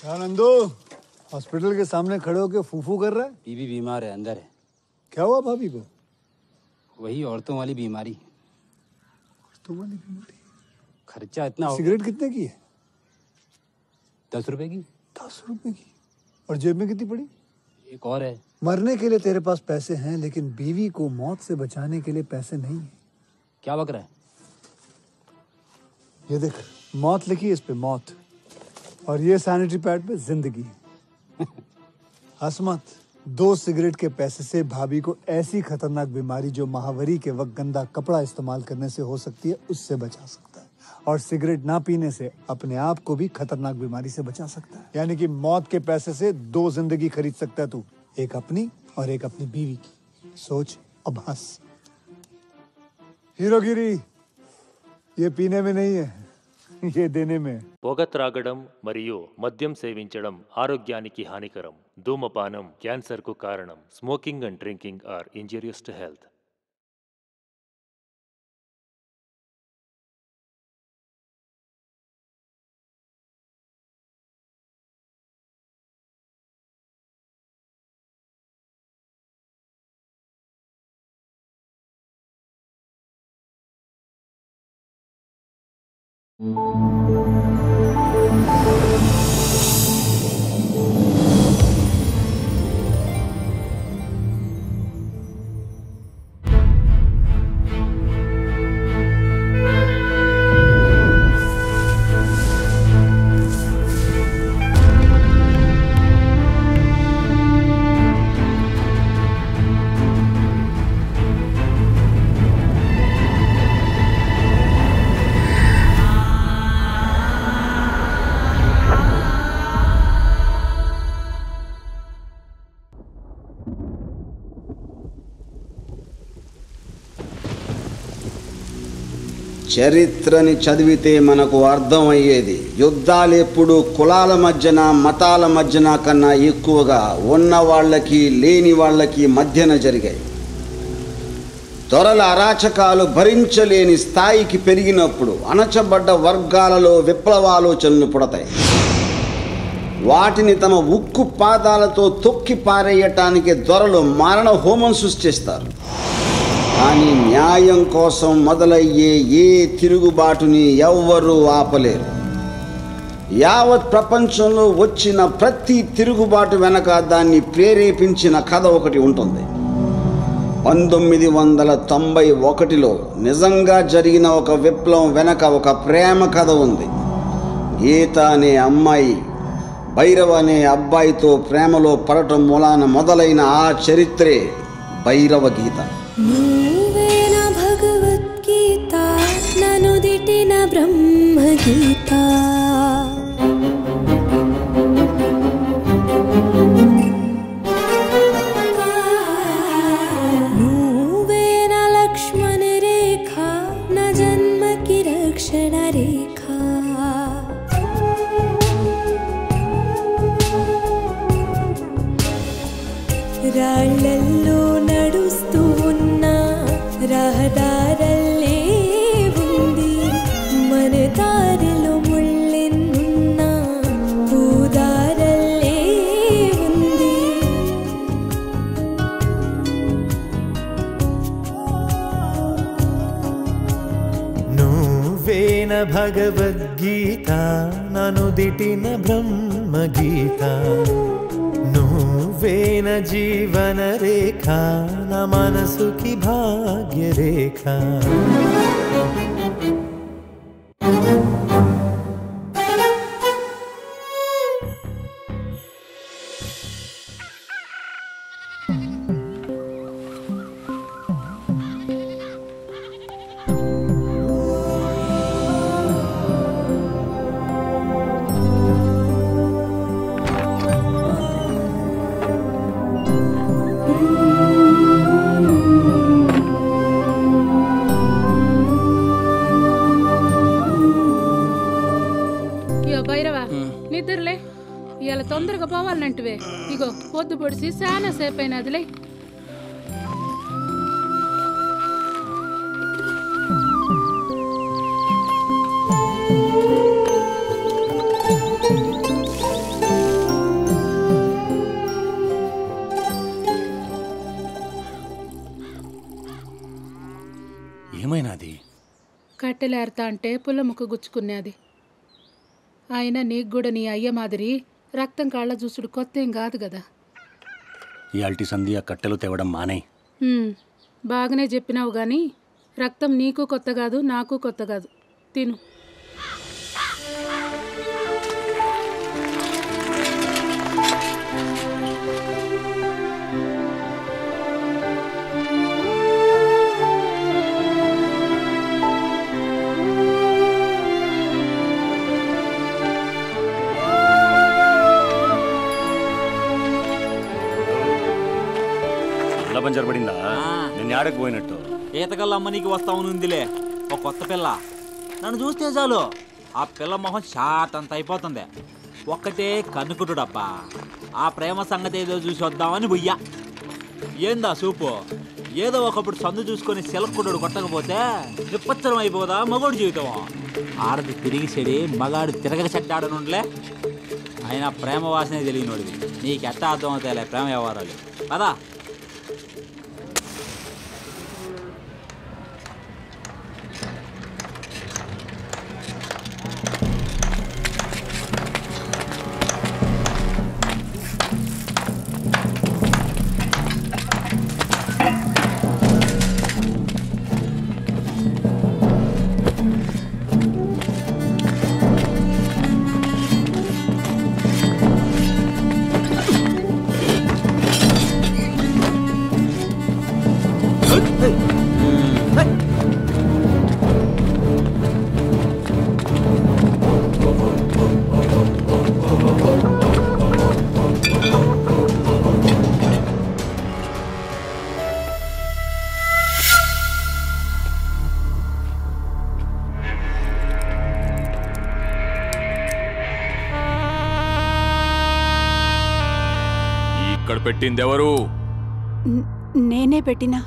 क्या नंदू हॉस्पिटल के सामने खड़े होके फूफू कर रहा है? बीबी बीमार है, अंदर है। क्या हुआ भाभी को? वही औरतों वाली बीमारी। औरतों वाली बीमारी? खर्चा इतना। सिगरेट कितने की है? 10 रुपए की। 10 रुपए की? और जेब में कितनी पड़ी? एक और है। मरने के लिए तेरे पास पैसे हैं लेकिन बीवी को मौत से बचाने के लिए पैसे नहीं है। क्या बक रहा है? ये देख, मौत लिखी है इस पे, मौत, और ये सैनिटरी पैड पे जिंदगी। हंस मत। 2 सिगरेट के पैसे से भाभी को ऐसी खतरनाक बीमारी जो महावरी के वक्त गंदा कपड़ा इस्तेमाल करने से हो सकती है, उससे बचा सकता है, और सिगरेट ना पीने से अपने आप को भी खतरनाक बीमारी से बचा सकता है। यानी कि मौत के पैसे से 2 जिंदगी खरीद सकता है तू, एक अपनी और एक अपनी बीवी की। सोच अब। हंस। हीरोगिरी ये पीने में नहीं है, ये देने में। పొగత్రాగడం మరియు మద్యం సేవించడం ఆరోగ్యానికి హానికరం. ధూమపానం క్యాన్సర్ కు కారణం. Smoking and drinking are injurious to health. చరిత్రని చదివితే మనకు అర్థమయ్యేది, యుద్ధాలు ఎప్పుడు కులాల మధ్యన మతాల మధ్యన కన్నా ఎక్కువగా ఉన్న వాళ్ళకి లేని వాళ్ళకి మధ్యన జరిగాయి. దొరల అరాచకాలు భరించలేని స్థాయికి పెరిగినప్పుడు అణచబడ్డ వర్గాలలో విప్లవాలోచనలు పుడతాయి. వాటిని తమ ఉక్కు పాదాలతో తొక్కి పారేయటానికి దొరలు మారణ హోమం సృష్టిస్తారు. కానీ న్యాయం కోసం మొదలయ్యే ఏ తిరుగుబాటుని ఎవ్వరూ ఆపలేరు. యావత్ ప్రపంచంలో వచ్చిన ప్రతి తిరుగుబాటు వెనక దాన్ని ప్రేరేపించిన కథ ఒకటి ఉంటుంది. 1991లో నిజంగా జరిగిన ఒక విప్లవం వెనక ఒక ప్రేమ కథ ఉంది. గీత అనే అమ్మాయి భైరవ అనే అబ్బాయితో ప్రేమలో పడటం మూలాన మొదలైన ఆ చరిత్రే భైరవ గీత. నువ్వేనా భగవద్గీత, నను దిటిన బ్రహ్మగీత, నువ్వేనా లక్ష్మణ రేఖ, నా జన్మకి రక్షణ రేఖ. రాళ్ళల్లో నడుస్తూ రహదారల్లే ఉంది, మన దారిలో ముళ్ళెన్నున్న పూదారల్లే ఉంది. నువ్వేన భగవద్గీత, నను దిటిన బ్రహ్మగీత, నువ్వేన జీవన రేఖ, నా మనసుకి భాగ్య రేఖ. పొద్దుపొడిసి చాలా సేపు అయినదిలే. ఏమైనాది? కట్టెలేరుతా అంటే పుల్ల ముక్క గుచ్చుకున్నది. ఆయన నీకు కూడా నీ అయ్య మాదిరి రక్తం కాళ్ళ చూసుడు కొత్తేం కాదు కదా. ఈ అల్టి సంధి ఆ కట్టెలు తేవడం మానే. బాగానే చెప్పినావు కానీ రక్తం నీకు కొత్త కాదు, నాకు కొత్త కాదు. తిను. పంచర్ పడిందా? నేను ఆడకు పోయినట్టు ఈతకల్లా అమ్మ నీకు వస్తావునుందిలే. ఒక కొత్త పిల్ల నన్ను చూస్తే చాలు ఆ పిల్ల మొహం షాటంత అయిపోతుంది. ఒక్కటే కనుకుటుడబ్బా. ఆ ప్రేమ సంగతి ఏదో చూసి వద్దామని బుయ్యా. ఏందా సూపు? ఏదో ఒకప్పుడు సందు చూసుకొని సిలక్కుడు కొట్టకపోతే నిప్పచ్చరం అయిపోదా మగోడు జీవితం. ఆడది తిరిగి చెడి మగాడు తిరగక చెడ్డాడనుండలే. అయినా ప్రేమ వాసనే తెలియనోడిది నీకెట్ట అర్థం అవుతాయిలే ప్రేమ వ్యవహారాలు. కదా పెట్టిందెవరు? నేనే పెట్టినా.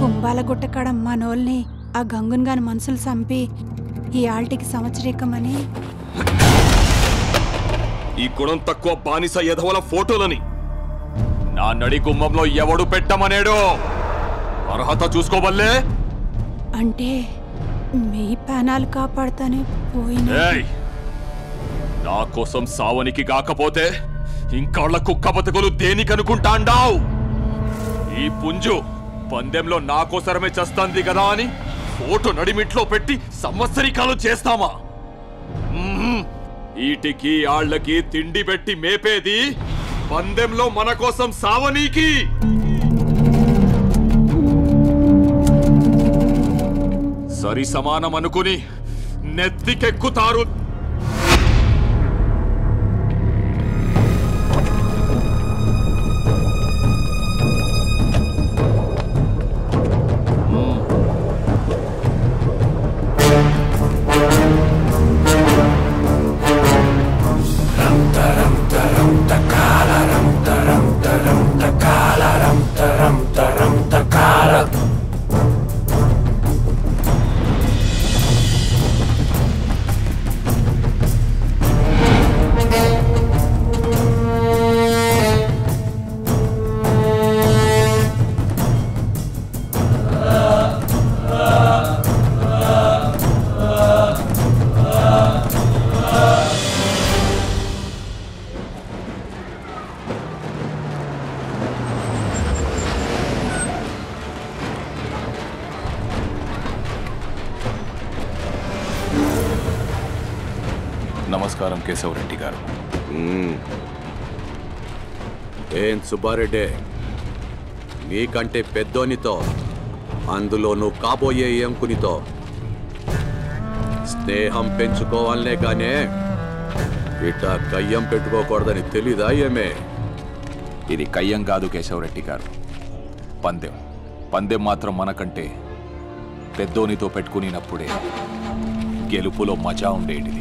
కుంభాలగుట్ట కాడ మనోల్ని ఆ గంగున్ గాని మనుషులు చంపి ఈ ఆల్టికి సంవత్సరికమని ఈ గుణం తక్కువ బానిస ఎదవల ఫోటోలని నా నడి కుంభంలో ఎవడు పెట్టమనేడు? అర్హత చూసుకోవల్లే. అంటే మీ ప్రాణాలు కాపాడుతానే పోయినా నా కోసం సావనికి కాకపోతే ఇంకాళ్ళ కుక్క బతుకులు దేనికనుకుంటాండావు? ఈ పుంజు పందెంలో నాకోసరమే చేస్తాంది కదా అని ఓటు నడిమిట్లో పెట్టి సంవత్సరికాలు చేస్తామా? ఈటికి ఆళ్ళకి తిండి పెట్టి మేపేది పందెంలో మన కోసం సావనీకి. సరి సమానం అనుకుని నెత్తికెక్కుతారు. కేశవరెడ్డి గారు ఏం సుబ్బారెడ్డి మీకంటే పెద్దోనితో, అందులోనూ కాబోయే ఎంకునితో స్నేహం పెంచుకోవాలనే గానే ఇట్లా కయ్యం పెట్టుకోకూడదని తెలీదా ఏమే? ఇది కయ్యం కాదు కేశవరెడ్డి గారు, పందెం. పందెం మాత్రం మనకంటే పెద్దోనితో పెట్టుకునినప్పుడే గెలుపులో మజా ఉండేటిది.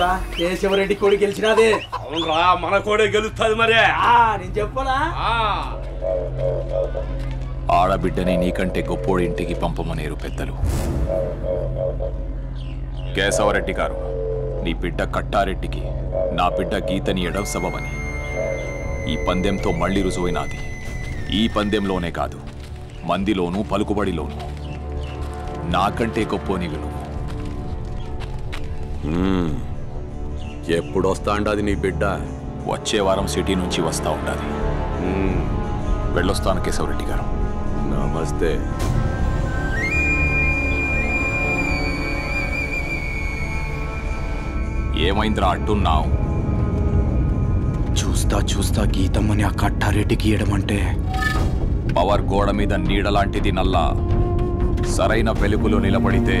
చెప్తావురా కేశవరెడ్డి కోడి గెలిచినాదే అవునరా మన కోడే గెలుస్తది మరి ఆ నేను చెప్పనా ఆడబిడ్డని నీకంటే గొప్పోడి ఇంటికి పంపమనేరు పెద్దలు కేశవరెడ్డి గారు నీ బిడ్డ కట్టారెడ్డికి నా బిడ్డ గీతని ఎడవ సబవని ఈ పందెంతో మళ్ళీ రుజువైనది ఈ పందెంలోనే కాదు మందిలోనూ పలుకుబడిలోనూ నాకంటే గొప్పోని విను ఎప్పుడొస్తాండది నీ బిడ్డ వచ్చే వారం సిటీ నుంచి వస్తూ ఉంటుంది వెళ్ళొస్తాను కేశవరెడ్డి గారు నమస్తే ఏమైందిరా అట్టున్నావు చూస్తా చూస్తా గీతమ్మని ఆ కట్టారెడ్డికి ఇయడమంటే పవర్ గోడ మీద నీడలాంటిది నల్లా సరైన వెలుగులో నిలబడితే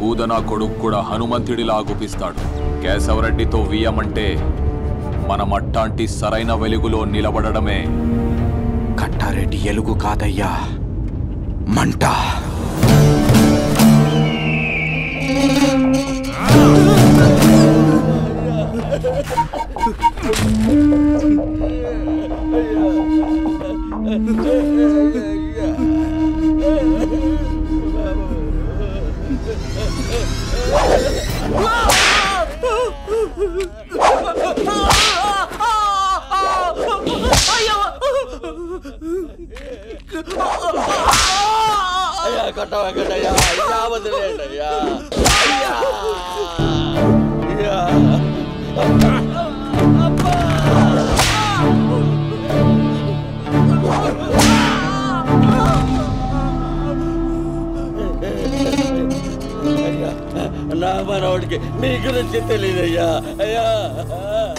కూదనా కొడుకు కూడా హనుమంతుడిలా గుపిస్తాడు కేశవరెడ్డితో వీయమంటే మనం అట్టాంటి సరైన వెలుగులో నిలబడడమే కట్టారెడ్డి ఎలుగు కాదయ్యా మంట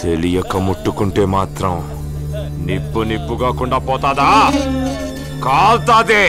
తెలియక ముట్టుకుంటే మాత్రం నిప్పు నిప్పు కాకుండా పోతాదా కాల్తాదే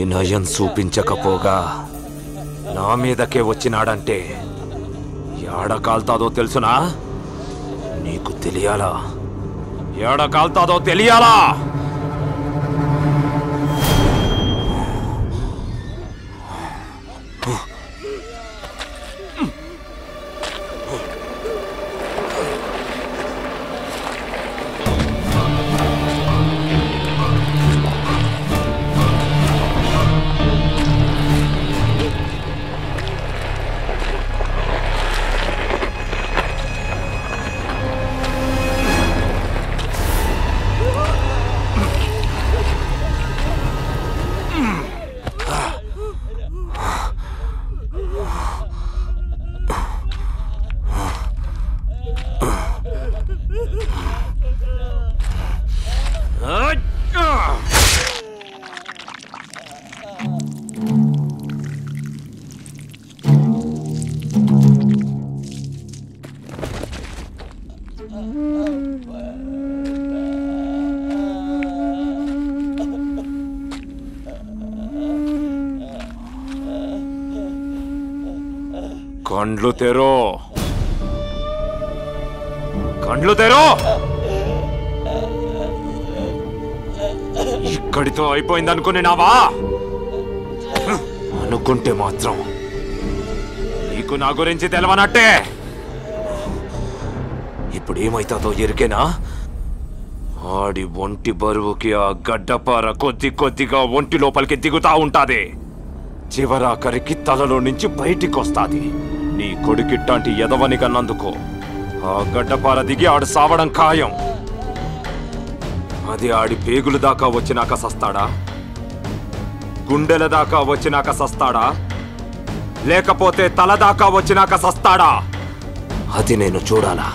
ఈ నయం చూపించకపోగా నా మీదకే వచ్చినాడంటే ఏడ కాల్తాదో తెలుసునా నీకు తెలియాలా ఏడ కాల్తాదో తెలియాలా కండ్లు తెరో ఇక్కడితో అయిపోయిందనుకునేనావా అనుకుంటే మాత్రం నీకు నా గురించి తెలవనట్టే ఇప్పుడు ఏమైతాదో ఎరికేనా ఆడి ఒంటి బరువుకి ఆ గడ్డపార కొద్ది కొద్దిగా ఒంటి లోపలికి దిగుతా ఉంటాది చివరాఖరికి తలలో నుంచి బయటికి వస్తాది. నీ కొడుకిట్టాంటి ఎదవని కన్నందుకు ఆ గడ్డపార దిగి ఆడు సావడం ఖాయం. అది ఆడి పేగులు దాకా వచ్చినాక సస్తాడా, గుండెల దాకా వచ్చినాక సస్తాడా, లేకపోతే తల దాకా వచ్చినాక సస్తాడా? అది నేను చూడాలా.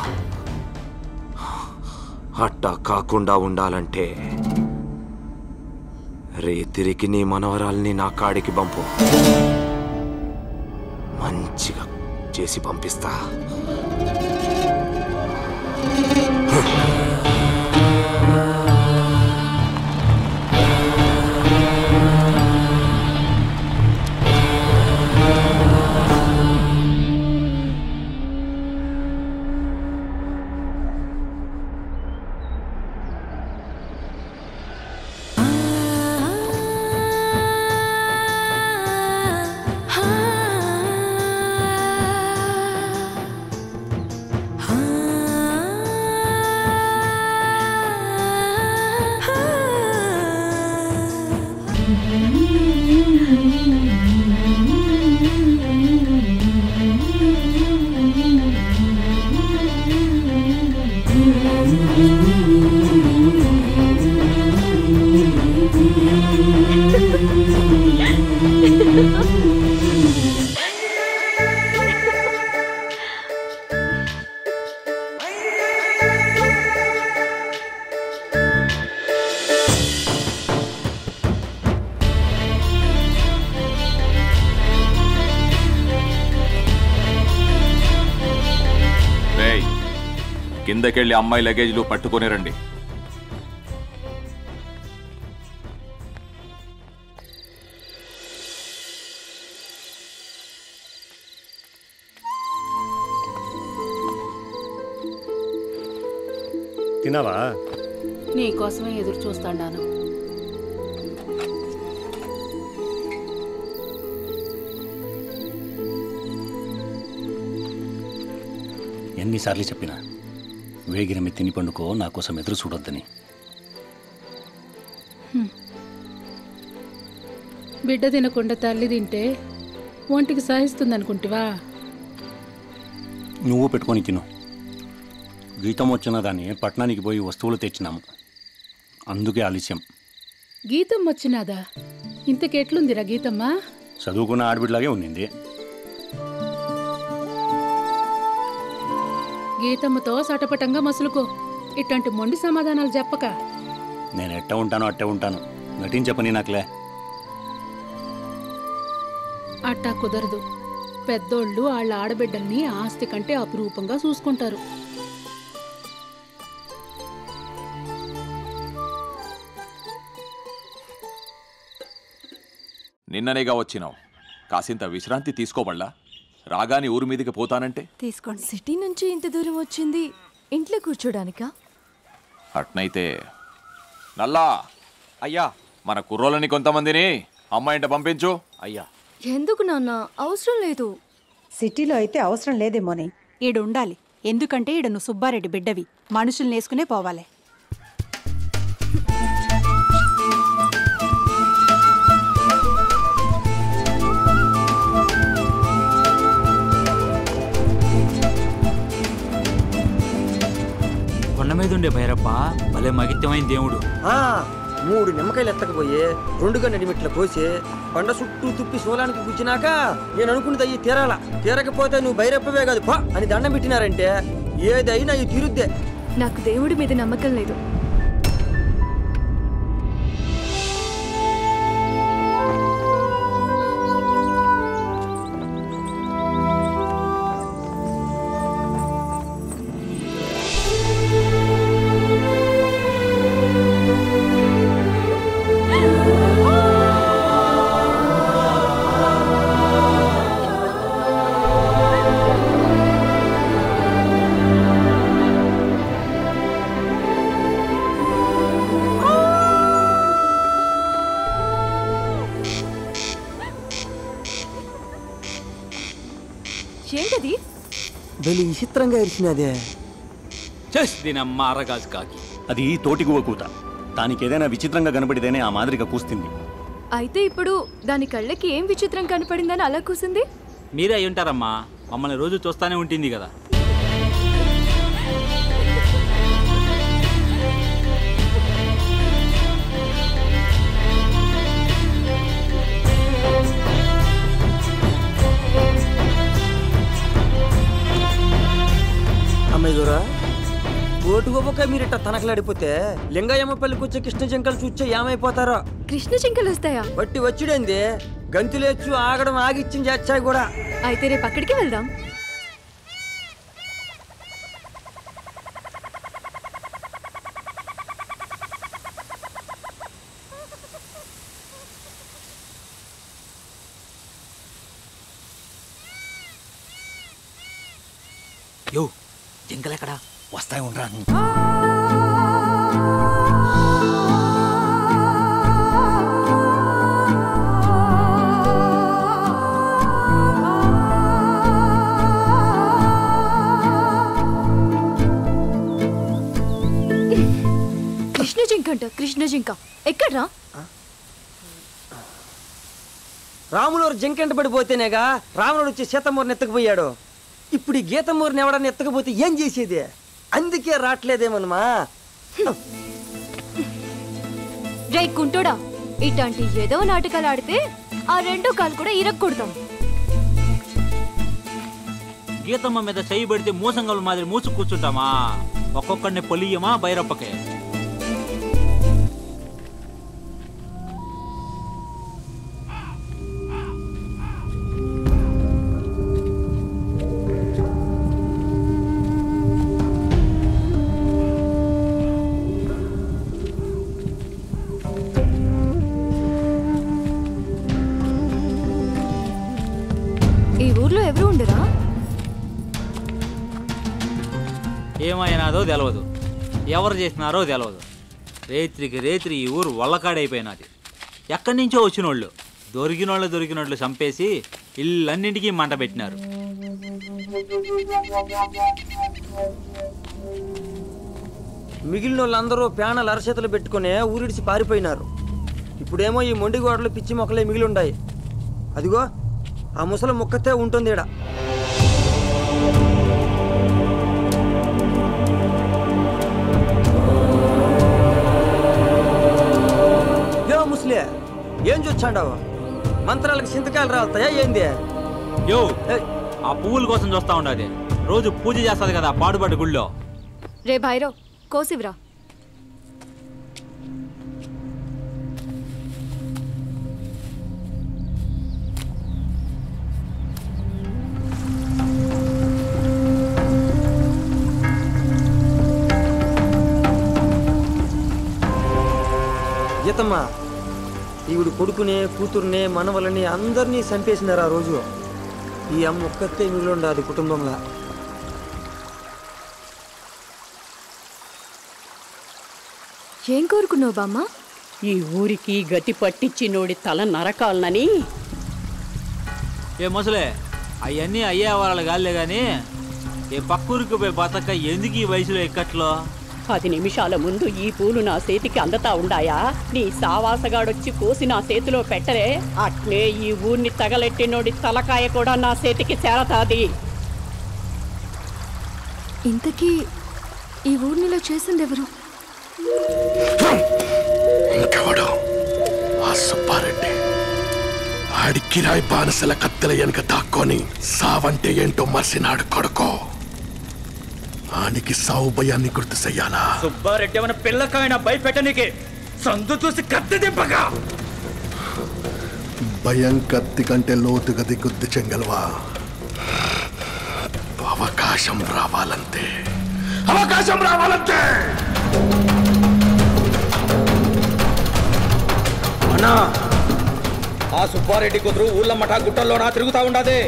అట్టా కాకుండా ఉండాలంటే రే తిరిగి నీ మనవరాల్ని నా కాడికి పంపు. మంచిగా చేసి పంపిస్తా. కిందకెళ్ళి అమ్మాయి లగేజ్లు పట్టుకొని రండి. తినవా? నీకోసమే ఎదురు చూస్తాను. ఎన్నిసార్లు చెప్పినా వేగిరమి తిని పండుకో, నా కోసం ఎదురు చూడొద్దని. బిడ్డ తినకుండా తల్లి తింటే ఒంటికి సహిస్తుందనుకుంటివా? నువ్వు పెట్టుకొని తిను. గీతం వచ్చిన దాన్ని పట్టణానికి పోయి వస్తువులు తెచ్చినాము, అందుకే ఆలస్యం. గీతం వచ్చినాదా? ఇంతకెట్లుందిరా గీతమ్మ? చదువుకున్న ఆడబిడ్డలాగే ఉండింది. గీతమ్మతో సటపటంగా మసులుకో, ఇట్లాంటి మొండి సమాధానాలు చెప్పక. నేను ఎట్ట ఉంటానో అట్టే ఉంటాను, నటించపని నాకులే. అట్టా కుదరదు. పెద్దోళ్ళు వాళ్ళ ఆడబిడ్డల్ని ఆస్తి కంటే అపురూపంగా చూసుకుంటారు. నిన్ననేగా వచ్చినావు, కాసింత విశ్రాంతి తీసుకోబడలా? రాగానే ఊరి మీదకి పోతానంటే తీసుకోండి. సిటీ నుంచి ఇంత దూరం వచ్చింది ఇంట్లో కూర్చోడానికా? అట్నైతే నల్లా అయ్యా, మన కుర్రోళ్ళని కొంతమందిని అమ్మాయి ఇంట పంపించు అయ్యా. ఎందుకు నాన్న? అవసరం లేదు. సిటీలో అయితే అవసరం లేదేమోని, ఈడు ఉండాలి. ఎందుకంటే ఈడ నువ్వు సుబ్బారెడ్డి బిడ్డవి, మనుషుల్ని వేసుకునే పోవాలి. మీదుండే భైరప్ప భలే మగిత్యమైన దేవుడు. మూడు నిమ్మకాయలు ఎత్తకపోయి 2 గంటల కోసి పండ చుట్టూ తుప్పి సోలానికి కూర్చున్నాక నేను అనుకున్నది అయ్యి తీరాల. తీరకపోతే నువ్వు భైరప్పవే కాదు పా అని దండం పెట్టినారంటే ఏదైనా అవి తీరుద్దే. నాకు దేవుడి మీద నమ్మకం లేదు. విచిత్రంగా ఇచ్చినదే దీనమ్మ అరగాజు కాకి. అది తోటిగువ కూత. దానికి ఏదైనా విచిత్రంగా కనబడితేనే ఆ మాదిరిగా కూస్తుంది. అయితే ఇప్పుడు దాని కళ్ళకి ఏం విచిత్రం కనపడిందని అలా కూసింది? మీరే అయి ఉంటారమ్మా, మమ్మల్ని రోజు చూస్తానే ఉంటుంది కదా. అమ్మాయిరా, ఓటుకోపోక మీరిట తనకలాడిపోతే లింగయ్యమ్మపల్లికి వచ్చే కృష్ణ జింకలు చూస్తే ఏమైపోతారో. కృష్ణ జింకలు వస్తాయా? బట్టి వచ్చుడేంది, గంతులేచ్చు ఆగడం ఆగిచ్చింది చేస్తాయి కూడా. అయితే రేపు అక్కడికి వెళ్దాం. యో జింకలు ఎక్కడా వస్తాయి ఉండరా? కృష్ణ జింక అంట, కృష్ణ జింక ఎక్కడ్రా? రాములూరు జింక ఎంట పడిపోతేనేగా రాముడు వచ్చి సీతమ్మూరిని ఎత్తకపోయాడు. ఇప్పుడు ఈ గీతమ్మూరిని ఎవడన్నా ఎత్తకపోతే ఏం చేసేది? అందుకే రాట్లేదేమనమా. రే కుంటోడా, ఇట్లాంటి ఏదో నాటకాలు ఆడితే ఆ రెండో కాలు కూడా ఇరగకూడదాం. గీతమ్మ మీద చెయ్యి పెడితే మూసంగలు మాదిరి మూసు కూర్చుంటామా? ఒక్కొక్కడిని పొలియమా బైరప్పకే? ఏమైనాదో తెలవదు, ఎవరు చేసినారో తెలవదు. రేత్రికి రేత్రి ఈ ఊరు వల్లకాడైపోయినది. ఎక్కడి నుంచో వచ్చిన వాళ్ళు దొరికినోళ్ళు చంపేసి ఇళ్ళన్నింటికీ మంట పెట్టినారు. మిగిలిన వాళ్ళందరూ ప్యానలు అరచేతులు పెట్టుకునే ఊరిడిచి పారిపోయినారు. ఇప్పుడేమో ఈ మొండి గోడలు పిచ్చి మొక్కలే మిగిలి ఉన్నాయి. అదిగో ఆ ముసలి మొక్కతే ఉంటుంది ఈడ. ఏం చూస్తాండావు? మంత్రాలకు చింతకాయలు రాలుతాయా ఏంది? యో ఆ పువ్వుల కోసం చూస్తా ఉండేది. రోజు పూజ చేస్తాది కదా పాడుబడి గుళ్ళో. రే భైరవ్ కోసివరా. గీతమ్మా ఈవిడు కొడుకునే కూతుర్నే మనవలని అందరినీ చంపేసినారు ఆ రోజు. ఈ అమ్మ ఒక్కతే మిగిలిండాది కుటుంబంలో. ఏం కోరుకున్నావు బామ్మ? ఈ ఊరికి గతి పట్టించినోడి తల నరకాలని. ఏ ముసలే, అవన్నీ అయ్యే వాళ్ళ కాదులే గాని ఏ పక్కూరికి పోయి బతక ఎందుకు ఈ వయసులో ఎక్కట్లో? 10 నిమిషాల ముందు ఈ పూలు నా చేతికి అందతా ఉండాయా? నీ సావాసగాడొచ్చి కోసి నా చేతిలో పెట్టరే. అట్లే ఈ ఊరిని తగలెట్టినోడి తలకాయ కూడా నా చేతికి చేరతాది. ఇంతకీ ఈ ఊర్నిలో చేసింది ఎవరు? ఇంకెవడు? ఆ సుబ్బారెడ్డి. ఆడికి రాయి బానిసల కత్తెల వెనక దాక్కొని సావంటే ఏంటో మర్సినాడు కొడుకో. ఆనికి సావు భయాన్ని గుర్తు చెయ్యాలా? సుబ్బారెడ్డి ఏమైనా పిల్లకాయన భయపెట్టనీకి సందు చూసి కత్తి దింపగా? భయం కత్తి కంటే లోతుగా దిగుద్ది చెంగల్వా. అవకాశం రావాలంతే, అవకాశం రావాలంతే. అన్నా, ఆ సుబ్బారెడ్డి కుదురు ఊళ్ళ మఠ గుట్టల్లోనా తిరుగుతా ఉండదే?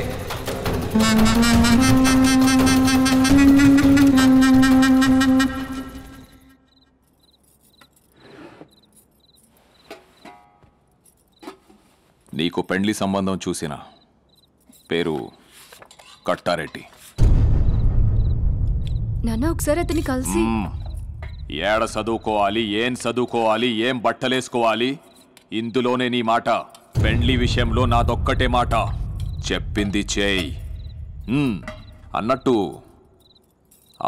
నీకు పెండ్లి సంబంధం చూసిన పేరు కట్టారెడ్డి. నాన్న ఒకసారి అతన్ని కలిసి ఏడ చదువుకోవాలి, ఏం బట్టలేసుకోవాలి, ఇందులోనే నీ మాట. పెండ్లి విషయంలో నాదొక్కటే మాట, చెప్పింది చేయి. అన్నట్టు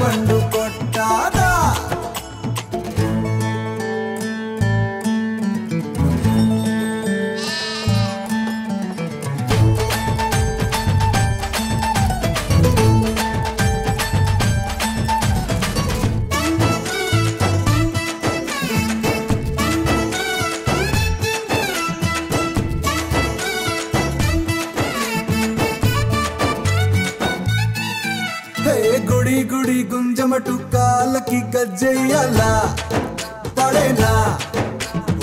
పండు కొట్టాదా. గుంజమటు కాళ్ళకి గజ్జెయ్యాలా పడేనా,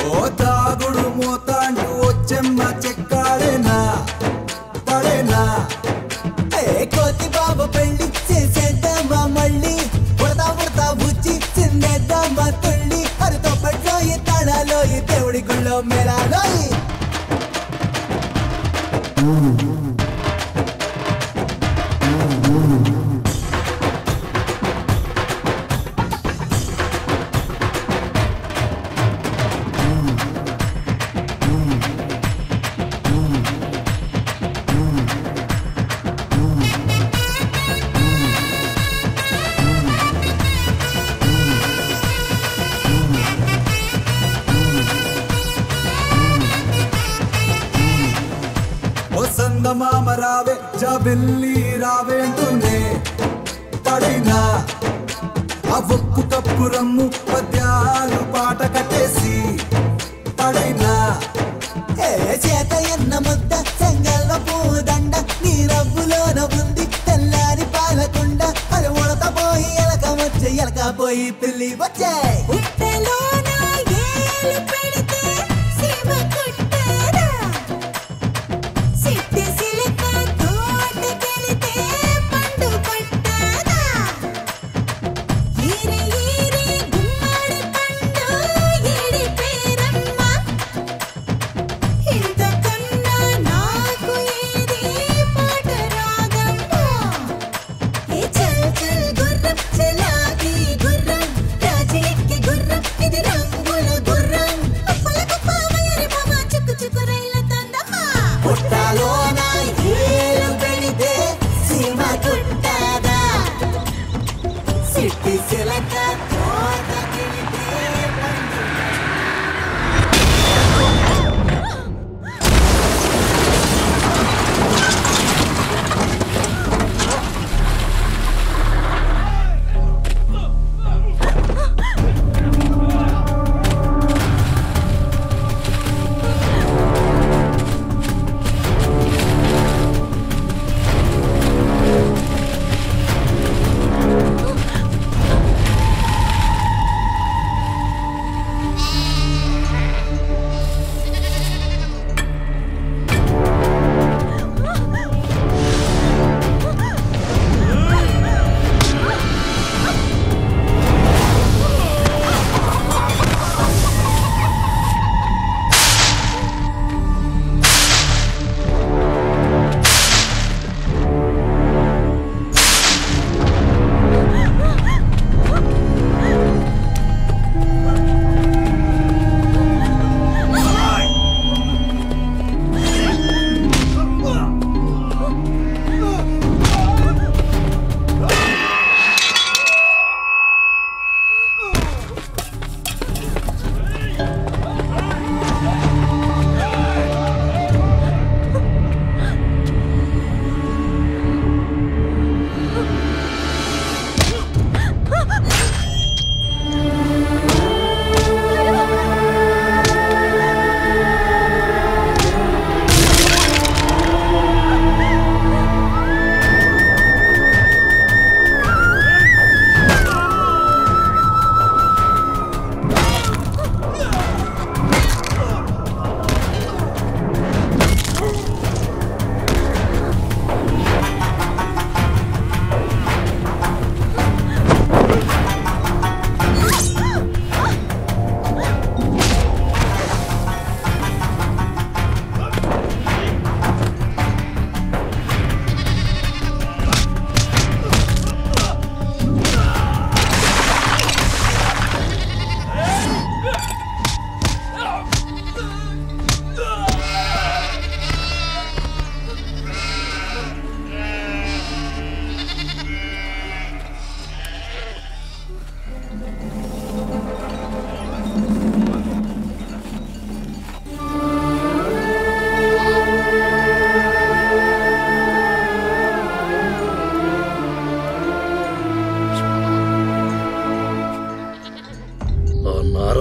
ఓ తాగుడు మోతాండు వచ్చెమ్మ చెక్కాడేనా పడేనా. ఏ కోతి బాబు పెళ్లి చేసేద్దామా మళ్ళీ, ఉడతా ఉడతా బుచ్చి చిందేద్దామా తుళ్ళి, అరుతో పట్లో ఈ తాళాలో ఈ దేవుడి గుళ్ళో మేళాలో. సందమామ రావే జాబిల్లి రావేంటూనే పడినా, ఆ ఒక్కు కప్పు రమ్ము పద్యాలు పాట కట్టేసి పడినా. ఏ చేత ఎన్న ముద్ద సంగల పూదండ, నీ రవ్వులోన ఉంది తెల్లారి పాలకుండ, అది ఉడత పోయి ఎలక వచ్చే ఎలక పోయి పిల్లి వచ్చే.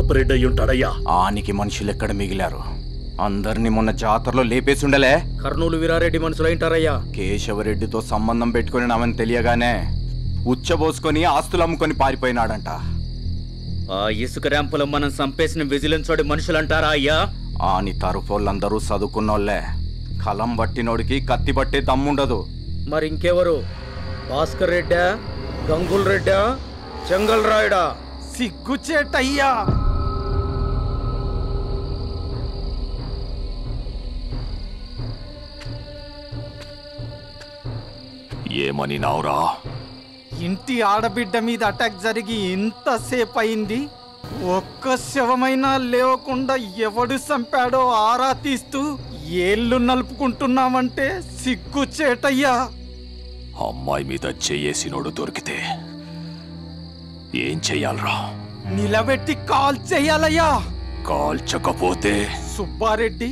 ప్రతాప్ రెడ్డి అయి ఉంటాడయ్యా. ఆనికి మనుషులు ఎక్కడ మిగిలారు? అందరినీ మొన్న జాతరలో లేపేసి ఉండలే. కర్నూలు వీరారెడ్డి మనుషులైంటారయ్యా. కేశవరెడ్డితో సంబంధం పెట్టుకుని ఆమెను తెలియగానే ఉచ్చబోసుకొని ఆస్తులు అమ్ముకొని పారిపోయినాడంట. ఆ ఇసుక ర్యాంపులో మనం సంపేసిన విజిలెన్స్ వాడి మనుషులంటారా అయ్యా? ఆని తరఫోళ్ళందరూ చదువుకున్నోళ్లే. కలం బట్టినోడికి కత్తి బట్టే దమ్ముండదు. మరి ఇంకెవరు? భాస్కర్ రెడ్డా, గంగుల్ రెడ్డా, చెంగల్ రాయుడా? సిగ్గుచేటయ్యా. ఏమని నావురా? ఇంటి ఆడబిడ్డ మీద అటాక్ జరిగి ఇంతసేపు అయింది, ఒక్క శవమైనా లేవకుండా ఎవడు చంపాడో ఆరా తీస్తూ ఏళ్ళు నలుపుకుంటున్నామంటే సిగ్గుచేటయ్యా. అమ్మాయి మీద చేయేసినోడు దొరికితే ఏం చెయ్యాలరా? నిలబెట్టి కాల్ చెయ్యాలయ్యా. కాల్చకపోతే సుబ్బారెడ్డి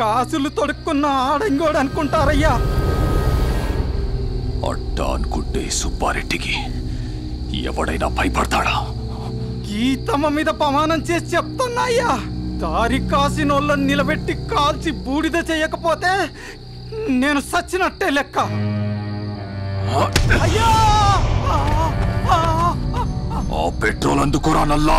కాసులు తొడుక్కున్న ఆడంగోడు అనుకుంటారయ్యా. అట్టా అనుకుంటే సుబ్బారెడ్డికి ఎవడైనా భయపడతాడా? గీతమ్మ మీద ప్రమాణం చేసి చెప్తున్నాయ్యా, దారి కాసినోళ్ళని నిలబెట్టి కాల్చి బూడిద చేయకపోతే నేను సచ్చినట్టే లెక్క. అయ్యా ఆ పెట్రోల్ అందుకురా నల్లా.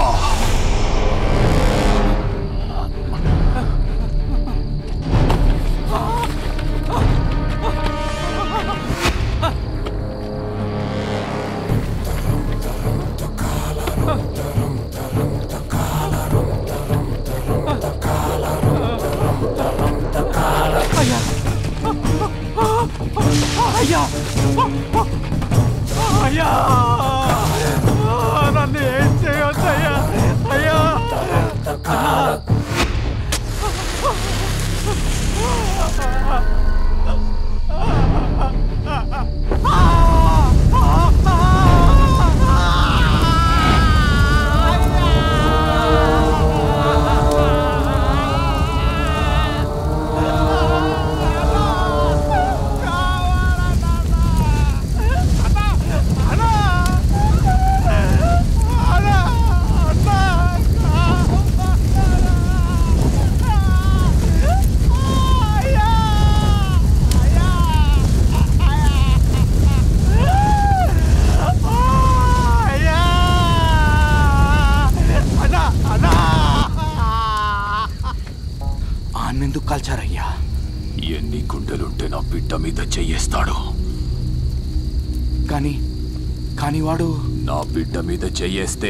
నా బిడ్డ మీద చెయ్యేస్తే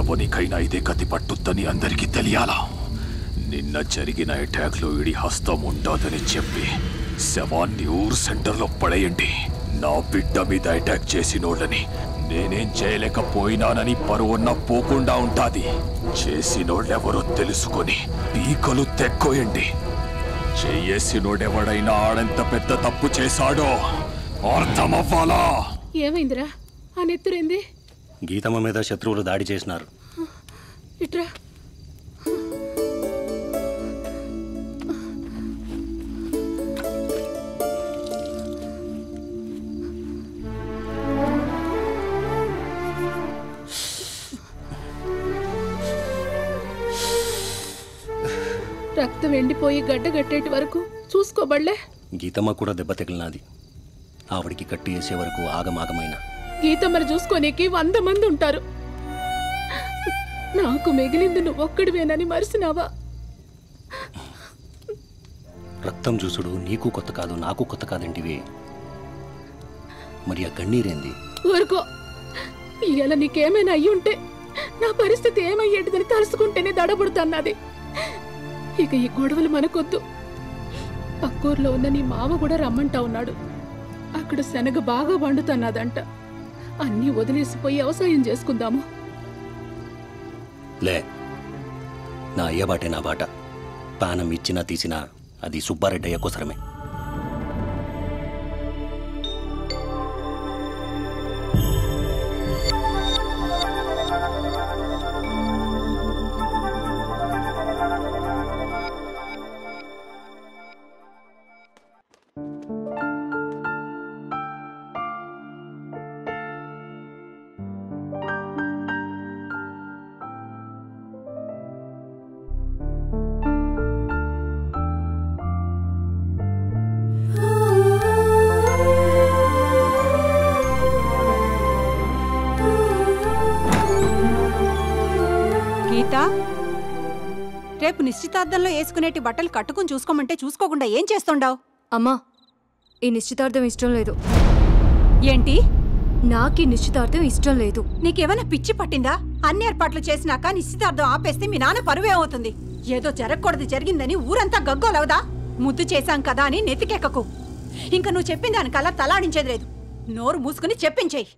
ఎవరికైనా ఇదే కత్తి పట్టుద్దని అందరికీ తెలియాలా? నిన్న జరిగిన అటాక్లో వీడి హస్తం ఉండదని చెప్పి శవాన్ని ఊరు సెంటర్లో పడేయండి. నా బిడ్డ మీద అటాక్ చేసినోళ్ళని నేనేం చేయలేకపోయినానని పరువున్న పోకుండా ఉంటాది. చేసినోళ్ళెవరో తెలుసుకొని పీకలు తెక్కోయండి. చేయేసినోడెవడైనా ఆడంత పెద్ద తప్పు చేశాడో అర్థమవ్వాలా? ఏమైందిరా? అనెత్తురేంది? గీతమ్మ మీద శత్రువులు దాడి చేసినారు. ఇట్రా. రక్తం ఎండిపోయి గడ్డగట్టేటి వరకు చూసుకోబడలే. గీతమ్మ కూడా దెబ్బ తగిలినది. ఆవిడికి కట్టి వేసే వరకు ఆగమాగమైన గీతమ్మని చూసుకోనేకి 100 మంది ఉంటారు. నాకు మిగిలింది నువ్వొక్కడివేనని మరిసినావా? రక్తం చూసుడు నీకు కొత్త కాదు, నాకు కొత్త కాదంటివి. మరి ఆ కన్నీరేంది? ఊరుకో. ఇలా నీకేమైనా అయ్యుంటే నా పరిస్థితి ఏమయ్యేటిదని తలుసుకుంటేనే దడబడుతున్నది. ఇక ఈ గొడవలు మనకొద్దు. పక్కూర్లో ఉన్న నీ మామ కూడా రమ్మంటా ఉన్నాడు. అక్కడ శనగ బాగా వండుతున్నదంట. అన్నీ వదిలేసిపోయి వ్యవసాయం చేసుకుందాము. లే, నా అయ్యబాటే నా బాట. పానం ఇచ్చినా తీసినా అది సుబ్బారెడ్డి అయ్య కోసరమే. రేపు నిశ్చితార్థంలో వేసుకునేటి బట్టలు కట్టుకుని చూసుకోమంటే చూసుకోకుండా ఏం చేస్తుండావు? అమ్మా, ఈ నిశ్చితార్థం ఇష్టం లేదు. ఏంటి? నాకు ఈ నిశ్చితార్థం ఇష్టం లేదు. నీకేమైనా పిచ్చి పట్టిందా? అన్ని ఏర్పాట్లు చేసినాక నిశ్చితార్థం ఆపేస్తే మీ నాన్న పరువేమవుతుంది? ఏదో జరగకూడదు జరిగిందని ఊరంతా గగ్గోలవదా? ముద్దు చేశాం కదా అని నెతికెక్కకు. ఇంకా నువ్వు చెప్పిన దానికల్లా తలాడించేది లేదు. నోరు మూసుకుని చెప్పించేయి.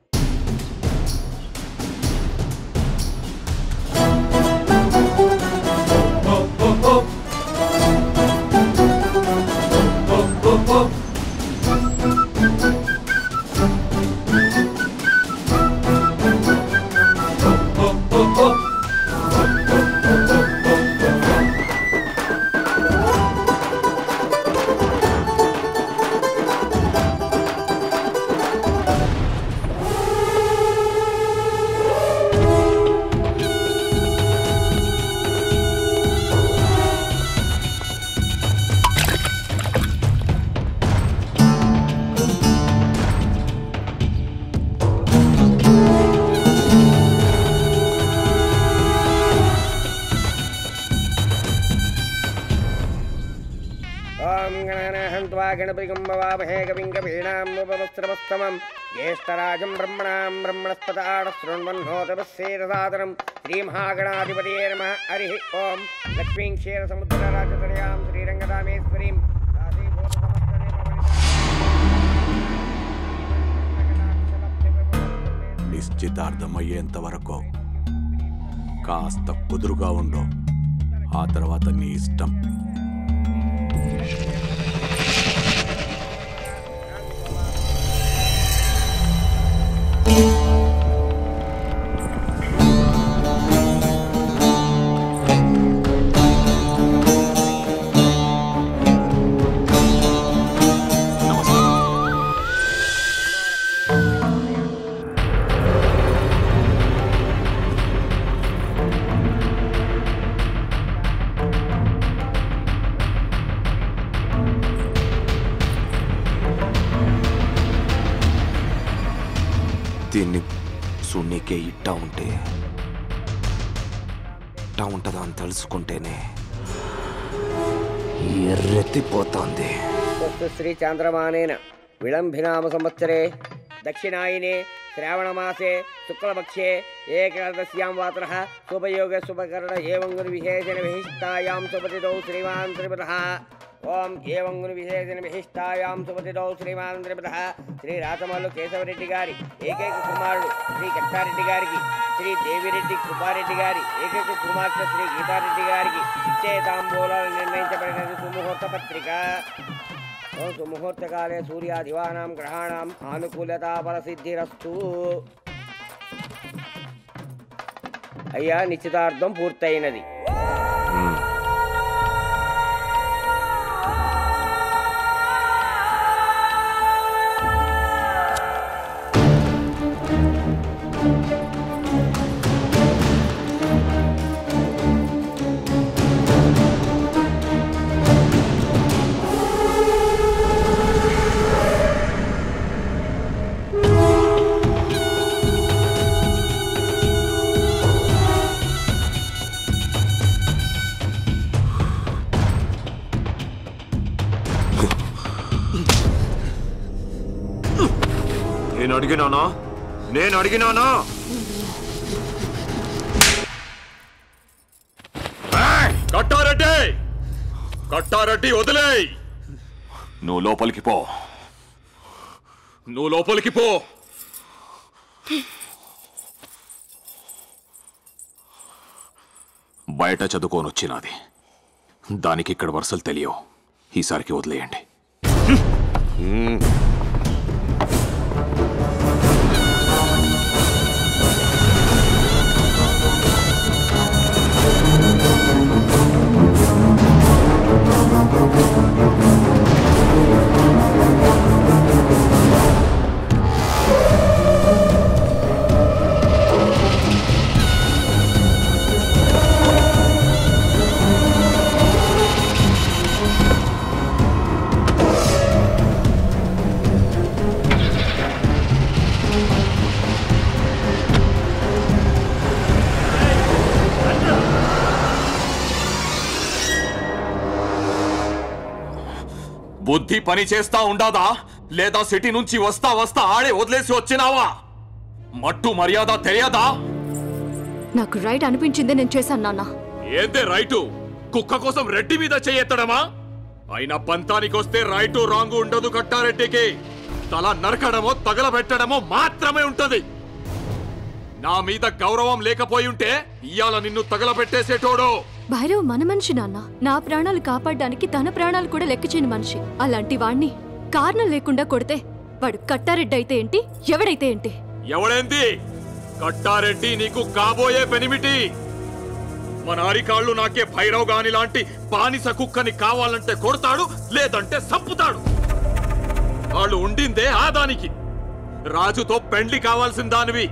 జ్యేష్ఠరాజం బ్రహ్మణాం బ్రహ్మణస్పతాన శృణ్వన్నోతపస్సేరసాదనం శ్రీమహాగణాధిపతయే నమః. హరి ఓం. లక్ష్మీం క్షీరసముద్రరాజతనయాం శ్రీరంగధామేశ్వరీం. నిశ్చితార్థమయ్యేంత వరకు కాస్త కుదురుగా ఉండు, ఆ తర్వాత నీ ఇష్టం. దీన్ని సున్నికే ఇట్టా ఉంటే ఇట్టా ఉంటుందా అని తలుసుకుంటేనే ఎర్రెత్తిపోతుంది. శ్రీ చాంద్రమానేన విళంభినామ సంవత్సరే దక్షిణాయనే శ్రావణమాసే శుక్లపక్షే ఏకాదశ్యాం వాతరః శుభయోగ శుభకరణ ఏవంగుని విశేషణ విహిష్టాయాం సుపతితో శ్రీమాన్ త్రిపురః. ఓం ఏవంగుని విశేషణ విశిష్టాయాం సుపతితో శ్రీమాన్ త్రిపురః. శ్రీ రాజమల్లు కేశవరెడ్డి గారి ఏకైక కుమారుడు శ్రీ కట్టారెడ్డి గారికి, శ్రీ దేవిరెడ్డి కృపారెడ్డి గారి ఏకైక కుమార్తె శ్రీ గీతారెడ్డి గారికి ఇచ్చే తాంబూలాలు నిర్ణయించబడినది సుముహూర్త పత్రిక. ఓం సుముహూర్తకాలే సూర్యాదివానాం గ్రహాణం ఆనుకూలతా ఫలసిద్ధిరస్తు. అయ్యా, నిశ్చితార్థం పూర్తయినది. నేను అడిగినానా? కట్టారెడ్డి వదిలేయ్. నువ్వు లోపలికి పో. బయట చదువుకోనొచ్చినది, దానికి ఇక్కడ వరుసలు తెలియవు. ఈసారికి వదిలేయండి. బుద్ధి పని చేస్తా ఉండదా? లేదా సిటీ నుంచి వస్తా వస్తా ఆడే వదిలేసి వచ్చినావా? మట్టు మర్యాద తెలియదా? నాకు రైట్ అనిపించింది నేను చేశాను నాన్న. ఏందే రైటు? కుక్క కోసం రెడ్డి మీద చేయెత్తడమా? అయినా పంతానికి వస్తే రైటు రాంగు ఉండదు. కట్టారెడ్డికి తల నరకడమో తగలబెట్టడమో మాత్రమే ఉంటది. నా మీద గౌరవం లేకపోయి ఉంటే ఇయాల నిన్ను తగలబెట్టేసేటోడు. భైరవ్ మన మనిషి నాన్న, నా ప్రాణాలు కాపాడడానికి తన ప్రాణాలు కూడా లెక్క చేయని మనిషి. అలాంటి వాణ్ణి కారణం లేకుండా కొడితే వాడు కట్టారెడ్డి అయితే ఏంటి, ఎవడైతే ఏంటి? ఎవడేంది? కట్టారెడ్డి నీకు కాబోయే పెనిమిటి. మనారి కాళ్ళు నాకే భైరవ్ గాని లాంటి బానిస కుక్కని కావాలంటే కొడతాడు, లేదంటే సంపుతాడు. వాళ్ళు ఉండిందే ఆదానికి. రాజుతో పెండ్లి కావాల్సిన దానివి.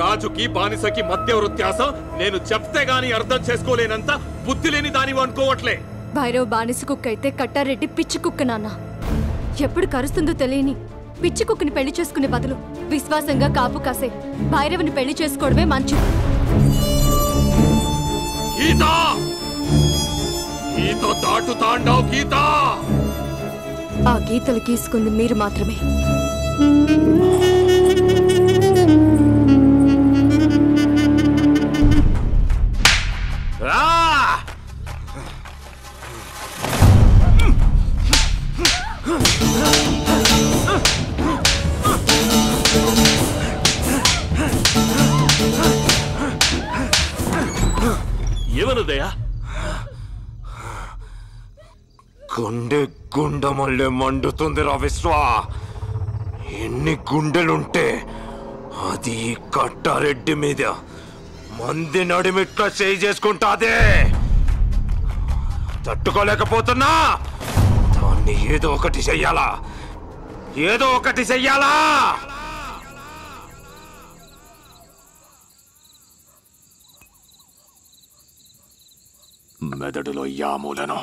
రాజుకి బానిసకి మధ్య వృత్యాసం నేను చెప్తే గాని అర్థం చేసుకోలేనంత బుద్ధి లేని దానివి అనుకోవట్లే. భైరవ్ బానిస కుక్క అయితే కట్టారెడ్డి పిచ్చి కుక్క నాన్న. ఎప్పుడు కరుస్తుందో తెలియని పిచ్చి కుక్కని పెళ్లి చేసుకునే బదులు విశ్వాసంగా కాపు కాసే భైరవ్ని పెళ్లి చేసుకోవడమే మంచిది. గీతా, గీత దాటుతాండావు గీతా. ఆ గీతలు గీసుకుంది మీరు మాత్రమే. ఏమనుదయా? గుండె గుండమల్లే మండుతుందిరా విశ్వ. ఎన్ని గుండెలుంటే అది కట్టారెడ్డి మీద మంది నడిమిట్లా చేయి చేసుకుంటాదే. తట్టుకోలేకపోతున్నా దాన్ని ఏదో ఒకటి చెయ్యాలా, ఏదో ఒకటి చెయ్యాలా. మెదడులో యామూలను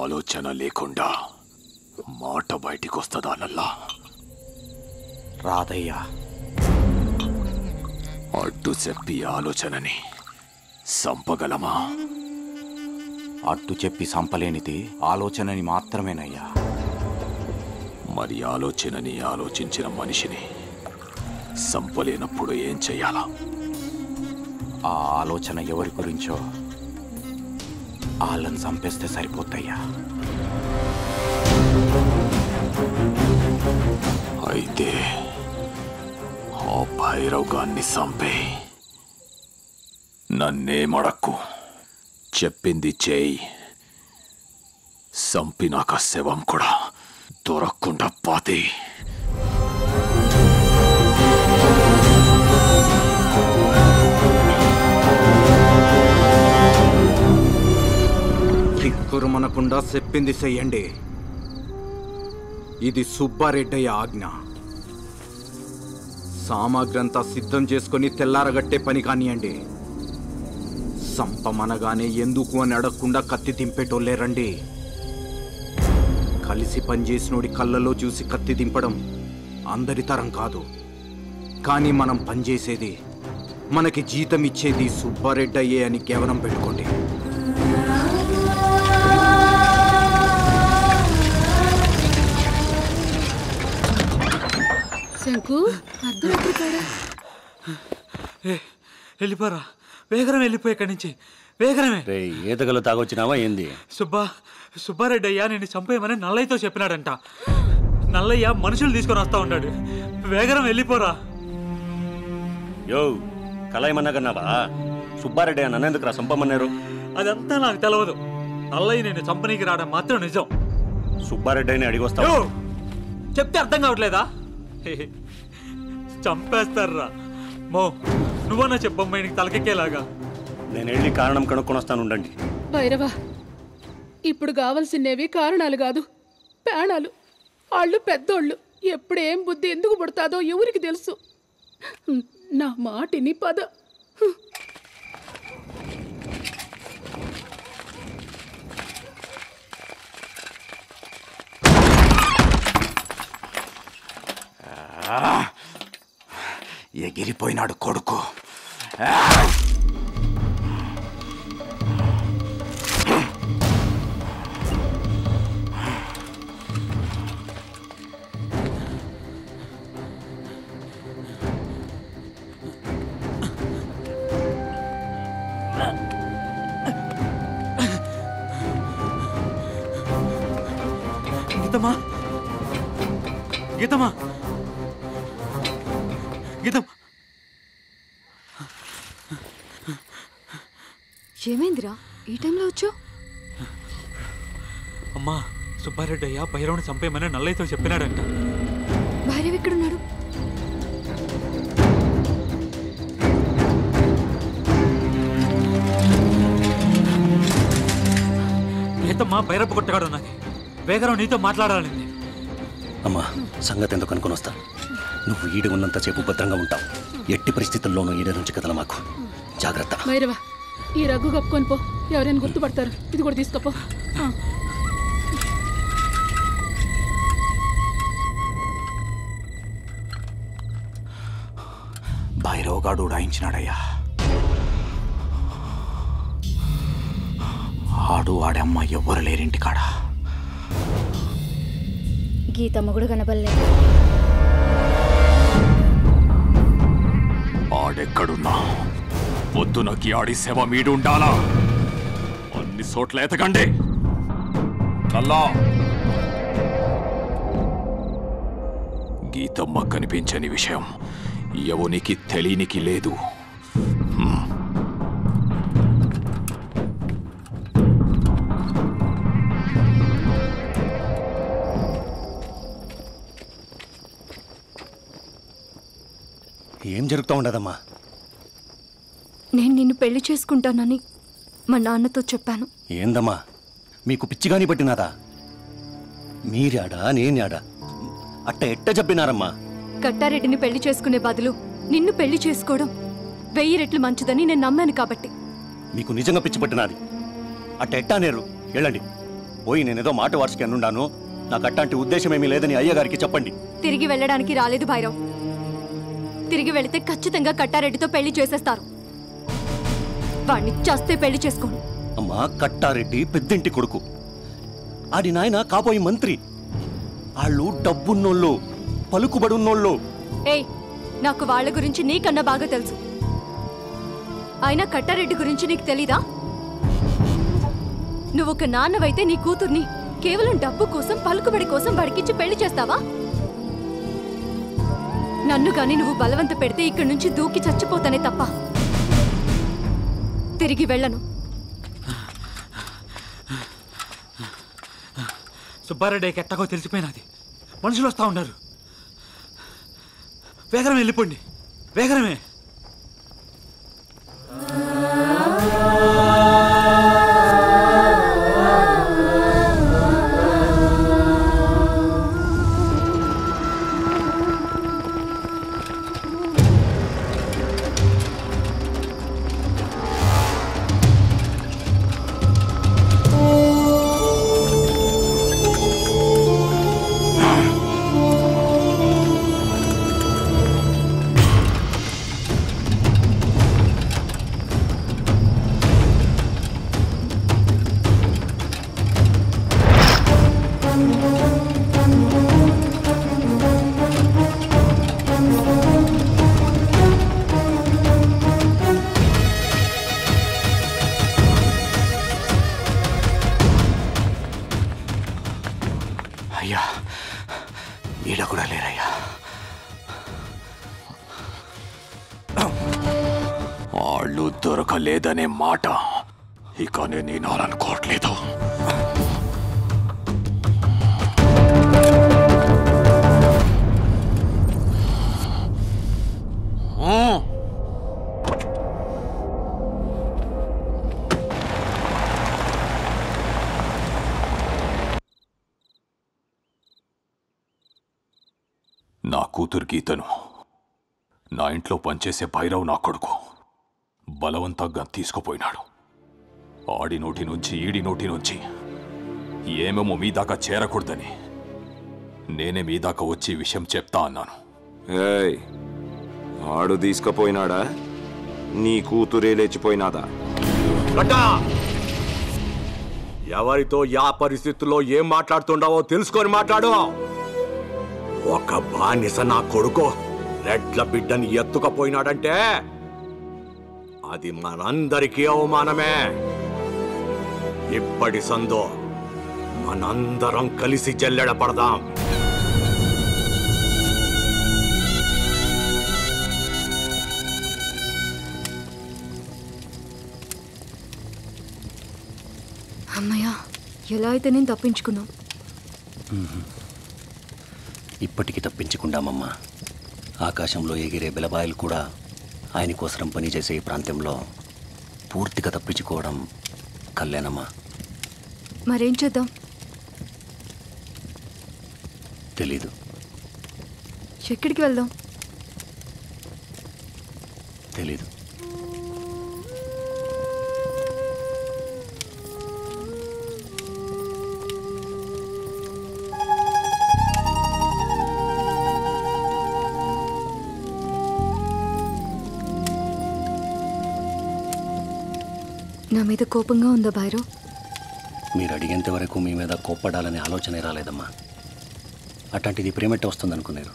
ఆలోచన లేకుండా మాట బయటికి వస్తుందా? నల్లా రాదయ్యా. అడ్డు చెప్పి ఆలోచనని సంపగలమా? అడ్డు చెప్పి సంపలేనిది ఆలోచనని మాత్రమేనయ్యా. మరి ఆలోచనని ఆలోచించిన మనిషిని సంపలేనప్పుడు ఏం చెయ్యాలా? ఆ ఆలోచన ఎవరి గురించో వాళ్ళని చంపేస్తే సరిపోతాయ్యా. అయితే ఆ భైరవ్ గాన్ని చంపే, నన్నేమడక్కు. చెప్పింది చేయి. చంపినాక శవం కూడా దొరక్కుండా పాతే. తిక్కురుమనకుండా చెప్పింది చెయ్యండి. ఇది సుబ్బారెడ్డయ్య ఆజ్ఞ. సామాగ్రంతా సిద్ధం చేసుకుని తెల్లారగట్టే పని కానియండి. సంపమనగానే ఎందుకు అని అడగకుండా కత్తి దింపేటోళ్ళే రండి. కలిసి పనిచేసినోడి కళ్ళలో చూసి కత్తి దింపడం అందరి తరం కాదు. కానీ మనం పనిచేసేది, మనకి జీతం ఇచ్చేది సుబ్బారెడ్డయ్యే అని కేవలం పెట్టుకోండి. వెళ్ళిపోరా, వేగరం వెళ్ళిపోయి ఇక్కడి నుంచి. వేగరమే. ఈతకలు తాగొచ్చినావా ఏంది? సుబ్బారెడ్డి అయ్యా నేను చంపేయమని నల్లయ్యతో చెప్పినాడంట. నల్లయ్య మనుషులు తీసుకొని వస్తా ఉన్నాడు. వేగరం వెళ్ళిపోరా. యో కలయమన్నా కన్నావా? సుబ్బారెడ్డి అయ్యా నన్ను ఎందుకురా చంపమన్నారు? అదంతా నాకు తెలవదు. నల్లయ్య నేను చంపనీకి రావడం మాత్రం నిజం. సుబ్బారెడ్డి అయ్యని అడిగి వస్తావు చెప్తే అర్థం కావట్లేదా? చంపేస్తారా మో, నువ్వన్నా చెప్పమ్మా నీకు తలకెక్కేలాగా. నేను వెళ్ళి కారణం కనుక్కొని వస్తాను, ఉండండి. భైరవా, ఇప్పుడు కావాల్సినవి కారణాలు కాదు ప్రాణాలు. వాళ్ళు పెద్దోళ్ళు, ఎప్పుడేం బుద్ధి ఎందుకు పుడతాదో ఎవరికి తెలుసు. నా మాటిని పద. ఎగిరిపోయినాడు కొడుకు. கீதமா கீதமா கீதம் ఏమైందిరా ఈ టైంలో వచ్చావు అమ్మా సుబ్బారెడ్డయ్య భైరవని చంపేయమని నల్లయ్యతో చెప్పినాడంట భైరవ్ ఇక్కడ ఉన్నాడు ఏతమ్మా భైరవ్ కొట్టగాడు నాకి వేగరావు నీతో మాట్లాడాలని అమ్మా సంగతి ఎందుకు అనుకుని వస్తా నువ్వు ఈడు ఉన్నంతసేపు భద్రంగా ఉంటావు ఎట్టి పరిస్థితుల్లోనూ ఈడ నుంచి కదల మాకు జాగ్రత్త భైరవ ఈ రగ్గు కప్పుకొని పో ఎవరైనా గుర్తుపడతారు ఇది కూడా తీసుకపో భైరవ్ గాడు ఉడాయించినాడయ్యా ఆడు ఆడమ్మ ఎవ్వరు లేరింటి కాడ గీతమ్మ కూడా కనబడలే ఆడెక్కడున్నా పొద్దునకి ఆడి సేవ మీడు ఉండాలా అన్ని చోట్ల ఎతకండి అల్లా గీతమ్మ కనిపించని విషయం ఎవనికి తెలియనికి లేదు ఏం జరుగుతూ ఉండదమ్మా నేను నిన్ను పెళ్లి చేసుకుంటానని మా నాన్నతో చెప్పాను ఏందమ్మా మీకు పిచ్చిగాని పట్టినాదా మీరాడా నేనాడా అట్ట ఎట్ట చెప్పినారమ్మా కట్టారెడ్డిని పెళ్లి చేసుకునే బదులు నిన్ను పెళ్లి చేసుకోవడం 1000 రెట్లు మంచిదని నేను నమ్మాను కాబట్టి మీకు నిజంగా పిచ్చి పట్టినాది అట్ట ఎట్టా నేరు వెళ్ళండి పోయి నేనేదో మాట వార్షికి అనున్నాను నాకు అట్లాంటి ఉద్దేశం ఏమీ లేదని అయ్యగారికి చెప్పండి తిరిగి వెళ్ళడానికి రాలేదు భైరవ్ తిరిగి వెళితే ఖచ్చితంగా కట్టారెడ్డితో పెళ్లి చేసేస్తారు వాడిని చస్తే పెళ్లి చేసుకోను అమ్మా కట్టారెడ్డి పెద్దింటి కొడుకు ఆడి నాయన కాబోయే మంత్రి వాళ్ళు డబ్బున్నోళ్ళు పలుకుబడున్నోళ్ళు ఏయ్ నాకు వాళ్ళ గురించి నీకన్నా బాగా తెలుసు అయినా కట్టారెడ్డి గురించి నీకు తెలీదా నువ్వు ఒక నాన్నవైతే నీ కూతుర్ని కేవలం డబ్బు కోసం పలుకుబడి కోసం వాడికిచ్చి పెళ్లి చేస్తావా నన్ను కానీ నువ్వు బలవంత పెడితే ఇక్కడి నుంచి దూకి చచ్చిపోతానే తప్ప తిరిగి వెళ్ళను సుబ్బారెడ్డికి ఎట్టగో తెలిసిపోయినది మనుషులు వస్తూ ఉన్నారు వేగరం వెళ్ళిపోండి వేగరమే లేదనే మాట ఇక నేను అనుకోవట్లేదు నా కూతురు గీతను నా ఇంట్లో పనిచేసే భైరవ్ నా కొడుకు బలవంతంగా తీసుకుపోయినాడు ఆడి నోటి నుంచి ఈడి నోటి నుంచి ఏమేమో మీ దాకా చేరకూడదని నేనే మీ దాకా వచ్చి విషయం చెప్తా అన్నాను ఏయ్ ఆడు తీసుకుపోయినాడా నీ కూతురే లేచిపోయినాదా ఎవరితో యా పరిస్థితుల్లో ఏం మాట్లాడుతుండవో తెలుసుకొని మాట్లాడు ఒక బానిస నా కొడుకు రెడ్ల బిడ్డని ఎత్తుకపోయినాడంటే అది మనందరికీ అవమానమే ఇప్పటి సందో మనందరం కలిసి జల్లెడపడదాం. అమ్మయ్యా, ఎలా అయితే నేను తప్పించుకున్నాను? ఇప్పటికీ తప్పించుకుందామమ్మా. ఆకాశంలో ఎగిరే బెలబాయిలు కూడా ఆయన కోసం పనిచేసే ఈ ప్రాంతంలో పూర్తిగా తప్పించుకోవడం కళ్యాణమ్మా. మరేం చేద్దాం? తెలీదు. ఎక్కడికి వెళ్దాం? తెలీదు. నా మీద కోపంగా ఉందా భైరవ్? మీరు అడిగేంత వరకు మీ మీద కోప్పడాలనే ఆలోచనే రాలేదమ్మా. అట్లాంటిది ప్రేమట్ట వస్తుందనుకున్నారు.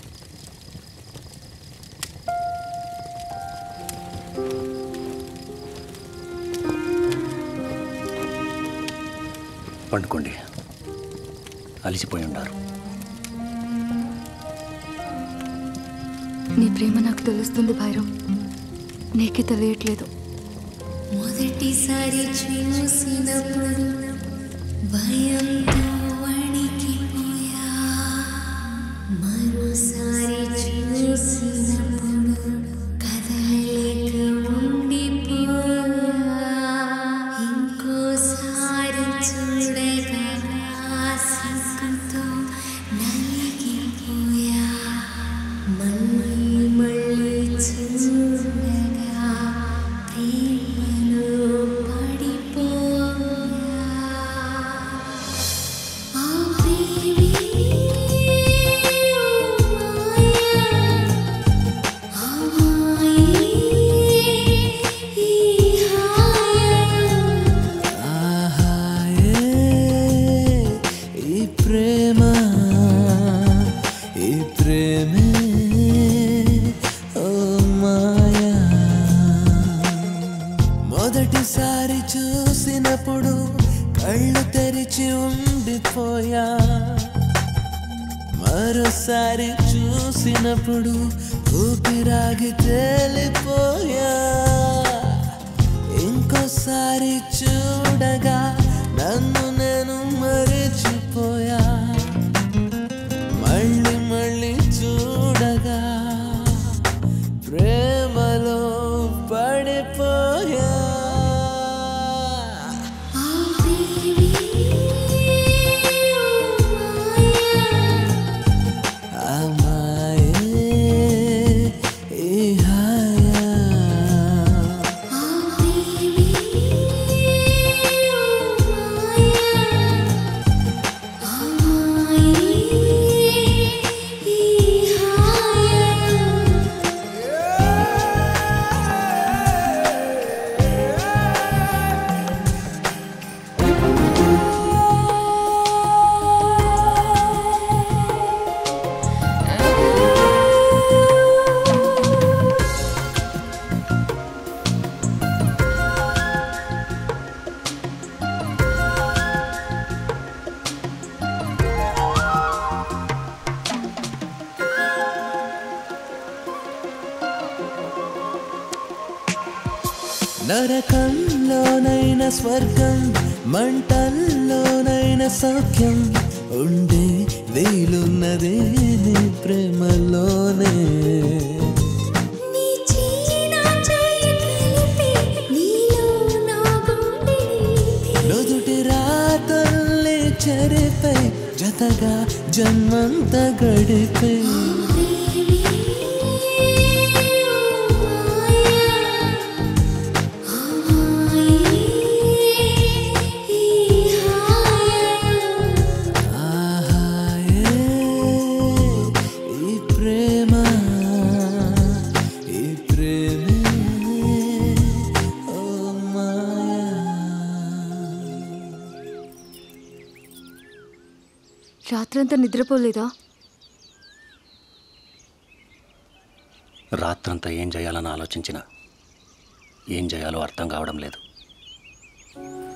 పండుకోండి, అలిసిపోయి ఉన్నారు. నీ ప్రేమ నాకు తెలుస్తుంది భైరవ్, నీకే తెలియట్లేదు. మొదటిసారి చూసినప్పుడు భయంతో వణికిపోయా, మరోసారి చూసినప్పుడు కదలలేక ఉండిపోయా, ఇంకోసారి చూడగా ఆశతో నలిగిపోయా, మళ్ళీ మళ్ళీ చూడగా మొదటిసారి చూసినప్పుడు కళ్ళు తెరిచి ఉండిపోయా, మరోసారి చూసినప్పుడు ఊపిరాగి తేలిపోయా, ఇంకోసారి చూడగా నన్ను నేను మరిచిపోయా, మళ్ళీ మళ్ళీ చూడగా ప్రేమలో పడిపోయా. నరకంలోనైనా స్వర్గం, మంటల్లోనైనా సౌఖ్యం, ఉండే వేలున్నదే ప్రేమలోనే. నుదుటి రాతల్ని చెరిపే జతగా జన్మంత గడిపే, రాత్రంతా నిద్రపోలేదా? రాత్రంతా ఏం చేయాలని ఆలోచించినా ఏం చేయాలో అర్థం కావడం లేదు.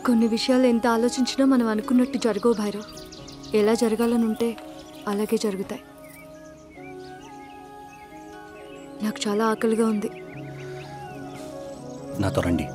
కొన్ని విషయాలు ఎంత ఆలోచించినా మనం అనుకున్నట్టు జరగవు భైరవ్. ఎలా జరగాలనుంటే అలాగే జరుగుతాయి. నాకు చాలా ఆకలిగా ఉంది, నాతో రండి.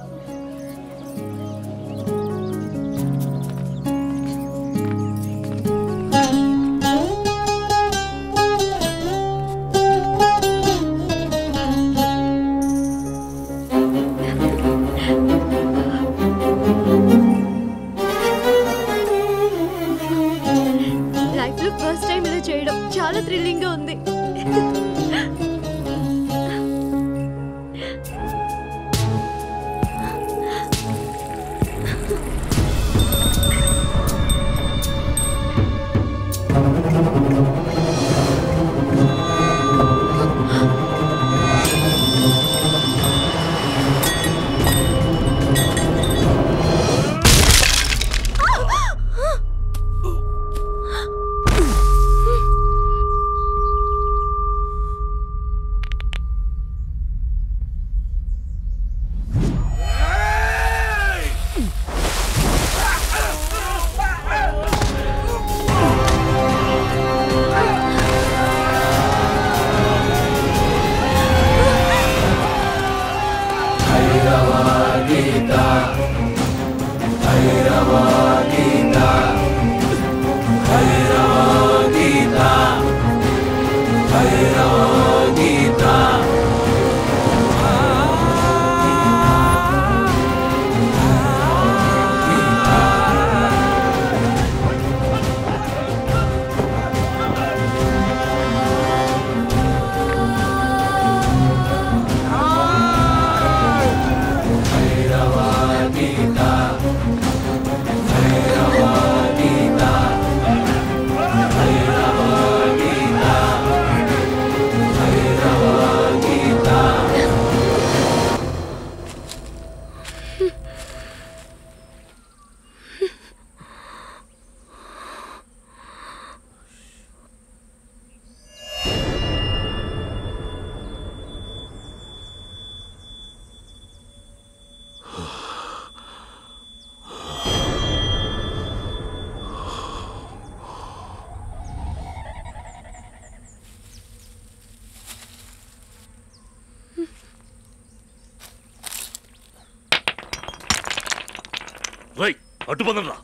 అటుపదరా,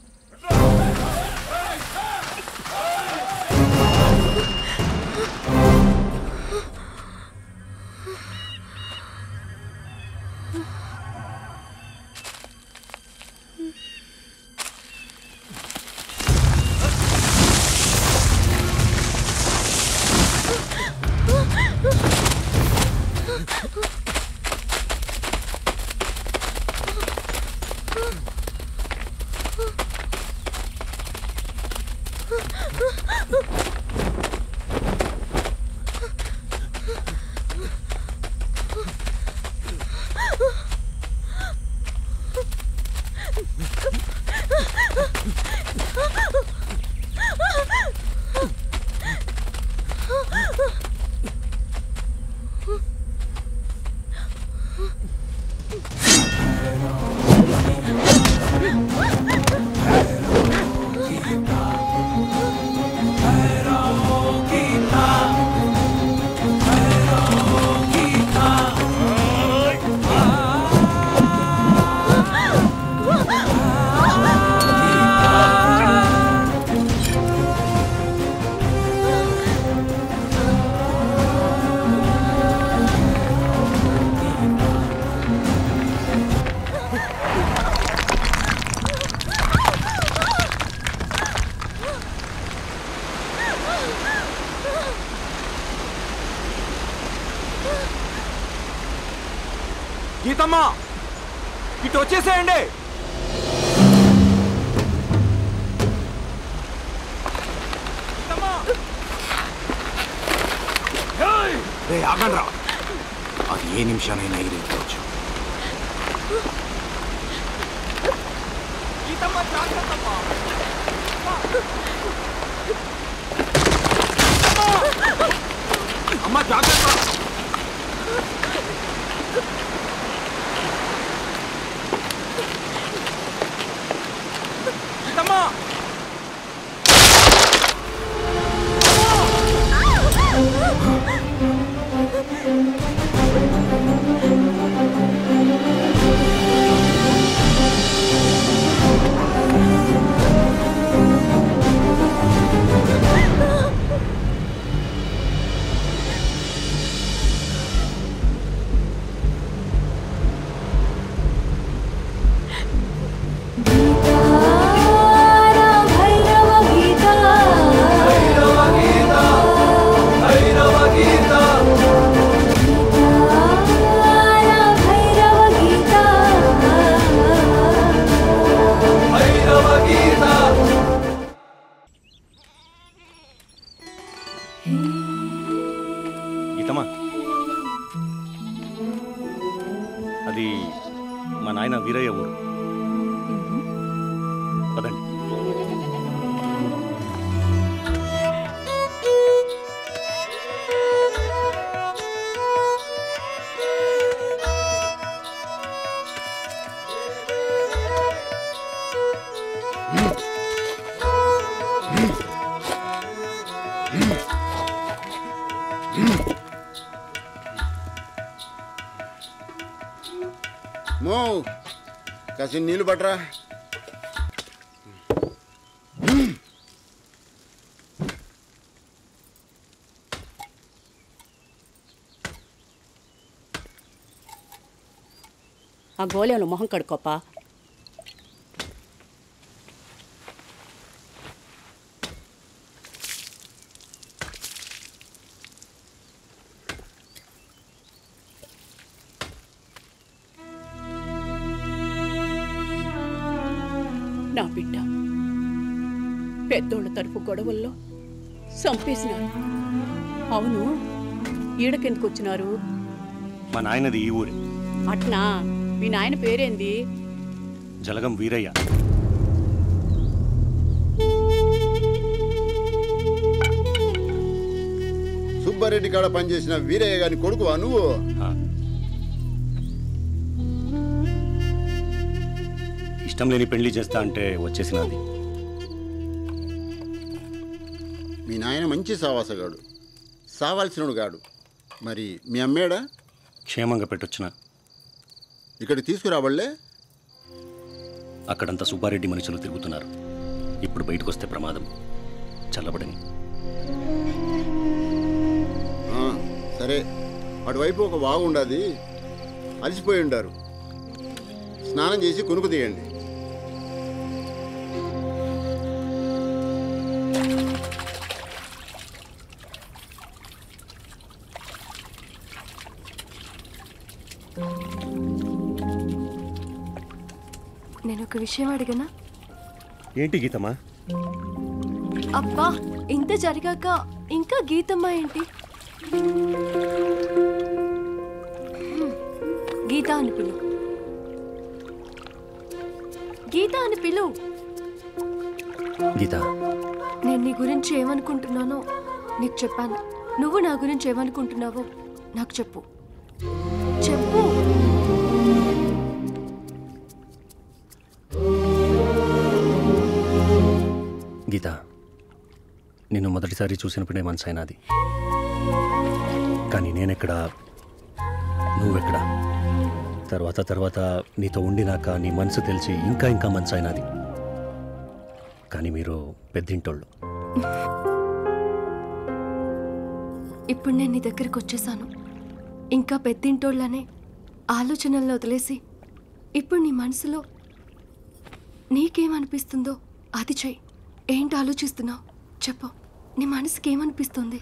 ఇటు వచ్చేసేయండి. ఆగండి రా, అది ఏ నిమిషానైనా ఎగిరిపోవచ్చు. అమ్మ జాగ్రత్త. విరయ ఊరు. పదండి. कैसे नील बट रहा है. आ गोले मोहम कड़कोपा తరపు గొడవల్లో చంపేసినారు. అవును, ఈడకెందుకు వచ్చినారు? మా నాయనది ఈ ఊరే. అట్నా, మీ నాయన పేరేంది? జలగం వీరయ్య. సుబ్బారెడ్డి కాడ పనిచేసిన వీరయ్య గారి కొడుకువా నువ్వు? ఇష్టం లేని పెళ్లి చేస్తా అంటే వచ్చేసినది. మీ నాయన మంచి సావాసగాడు, సావాల్సినడు గాడు. మరి మీ అమ్మేడా? క్షేమంగా పెట్టొచ్చిన. ఇక్కడ తీసుకురావాళ్లే. అక్కడంతా సుబ్బారెడ్డి మనుషులు తిరుగుతున్నారు. ఇప్పుడు బయటకు వస్తే ప్రమాదం. చల్లబడని. సరే, అటువైపు ఒక వాగు ఉండది, అలసిపోయి ఉండారు. స్నానం చేసి కునుకు తీయండి. ఒక విషయం అడిగనా? ఏంటి గీతమ్మా? అబ్బా, ఇంత జరిగాక ఇంకా గీతమ్మా ఏంటి? గీత అని పిలు, గీత అని పిలు. గీత, నేను నీ గురించి ఏమనుకుంటున్నానో నీకు చెప్పాను. నువ్వు నా గురించి ఏమనుకుంటున్నావో నాకు చెప్పు. చెప్పు. గీత, నిన్ను మొదటిసారి చూసినప్పుడే మనసైనది. కానీ నేనెక్కడా, నువ్వెక్కడా. తర్వాత నీతో ఉండినాక నీ మనసు తెలిసి ఇంకా మనసైనది. కానీ మీరు పెద్దింటోళ్ళు. ఇప్పుడు నేను నీ దగ్గరికి వచ్చేసాను. ఇంకా పెద్దింటోళ్ళనే ఆలోచనల్లో వదిలేసి ఇప్పుడు నీ మనసులో నీకేమనిపిస్తుందో అది చెయ్యి. ఏంటి ఆలోచిస్తున్నావు చెప్పు. నీ మనసుకి ఏమనిపిస్తుంది?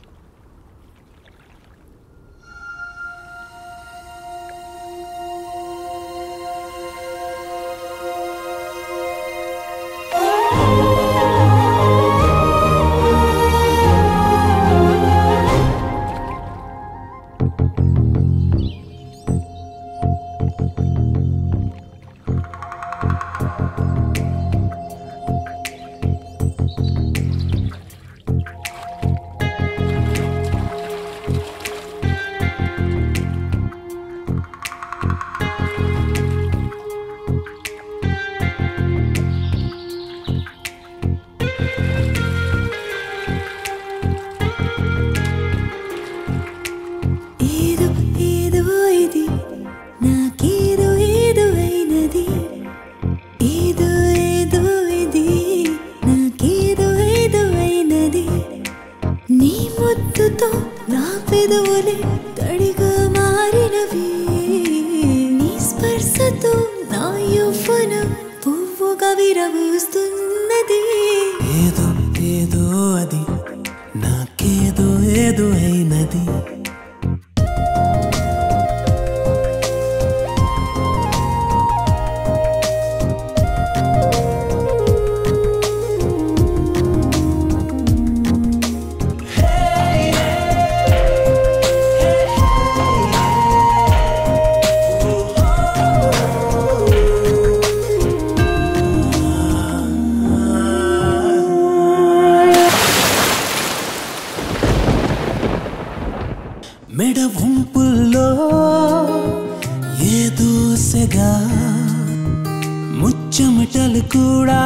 కన్నీళ్లు కూడా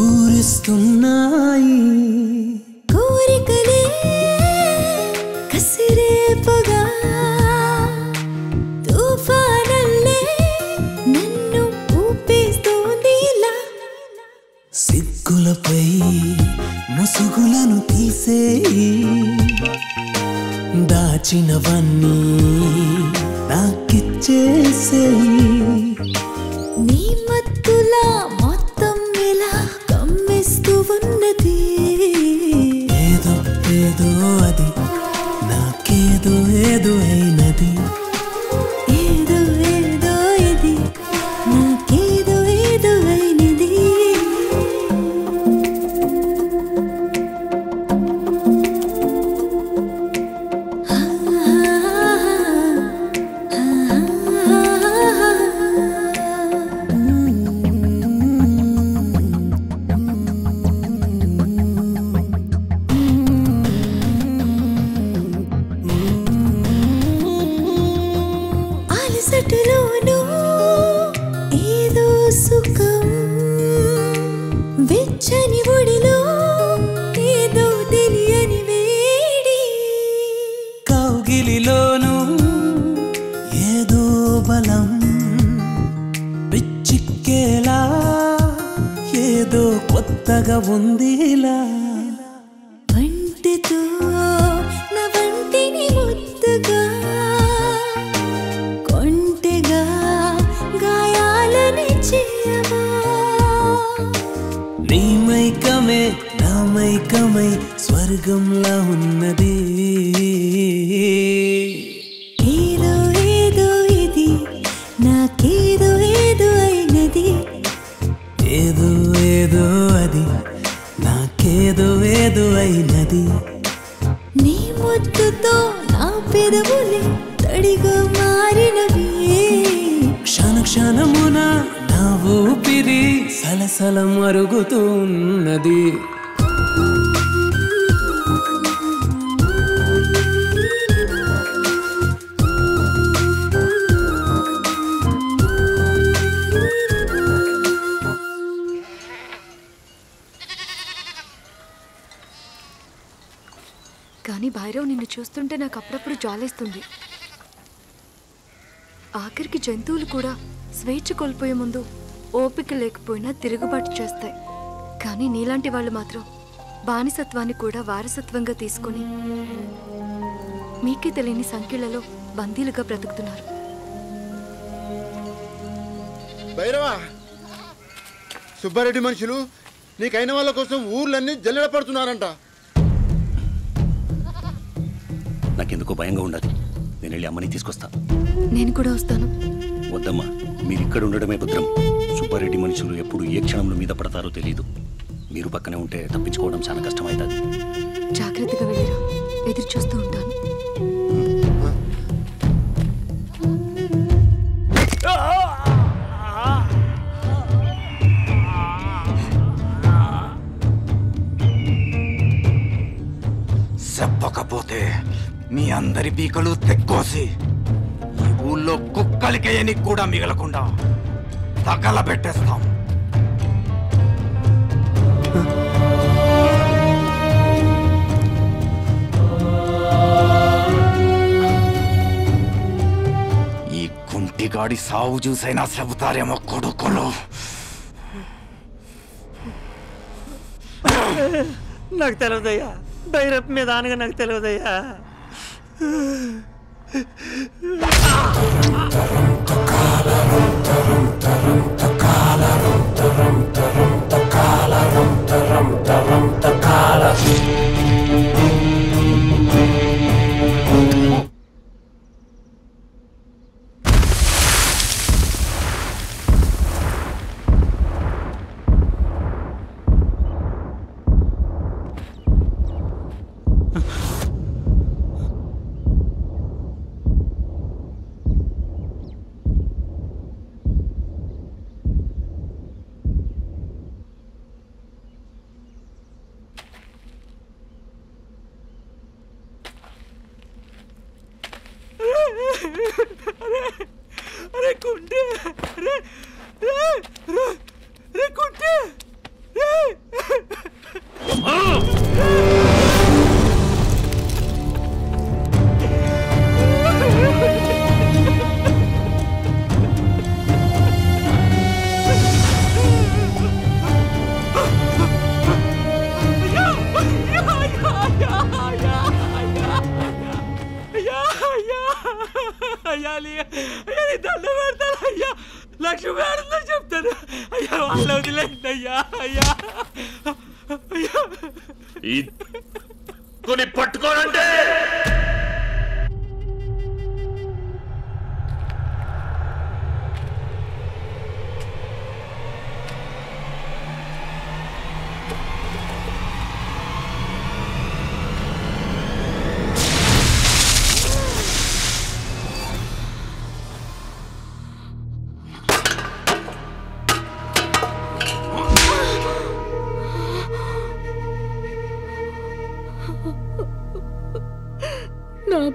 ఊరుస్తున్నాయి కోరికలే కసిరే పొగా తుఫానల్లే నన్ను ఊపేస్తోందిలా సిగ్గులపై ముసుగులను తీసేయి దాచినవన్నీ నాకిచ్చేసేయి నీ మత్తులా మొత్తం ఇలా కమ్మేస్తూ ఉన్నది ఏదో ఏదో అది నాకేదో ఏదో అయినది ఏదో ఏదో ఇది నాకేదో ఏదో అయినది చూస్తుంటే నాకు అప్పుడప్పుడు జాలేస్తుంది. ఆఖరికి జంతువులు కూడా స్వేచ్ఛ కోల్పోయే ముందు ఓపిక లేకపోయినా తిరుగుబాటు చేస్తాయి. కానీ నీలాంటి వాళ్ళు మాత్రం బానిసత్వాన్ని కూడా వారసత్వంగా తీసుకుని మీకే తెలియని సంఖ్యలలో బందీలుగా బ్రతుకుతున్నారు. భైరవా, సుబ్బారెడ్డి మనుషులు నీకైన వాళ్ళ కోసం ఊర్లన్నీ జల్లెడ పడుతున్నారంట. నాకెందుకో భయంగా ఉండాలి. నేను వెళ్ళి అమ్మని తీసుకొస్తా. నేను కూడా వస్తాను. వద్దమ్మా, మీరు ఇక్కడ ఉండడమే భద్రం. సుబ్బారెడ్డి మనుషులు ఎప్పుడు ఏ క్షణంలో మీద పడతారో తెలియదు. మీరు పక్కనే ఉంటే తప్పించుకోవడం చాలా కష్టమవుతుంది. జాగ్రత్తగా వెళ్ళిరా, ఎదురు చూస్తూ ఉంటాను. చెప్పకపోతే మీ అందరి పీకలు తెక్కోసి ఈ ఊళ్ళో కుక్కలికేయని కూడా మిగలకుండా తగలబెట్టేస్తాం. ఈ కుంటిగాడి సావు చూసైనా చెబుతారేమో కొడుకులు. నాకు తెలియదయ్యా, భైరప్ మీద అనగా నాకు తెలియదయ్యా. అయ్యా లక్ష్మి ఆడుందని చెప్తాను. అయ్యా వాళ్ళ వదిలేండి అయ్యా అయ్యా అయ్యా కొన్ని పట్టుకోనంటే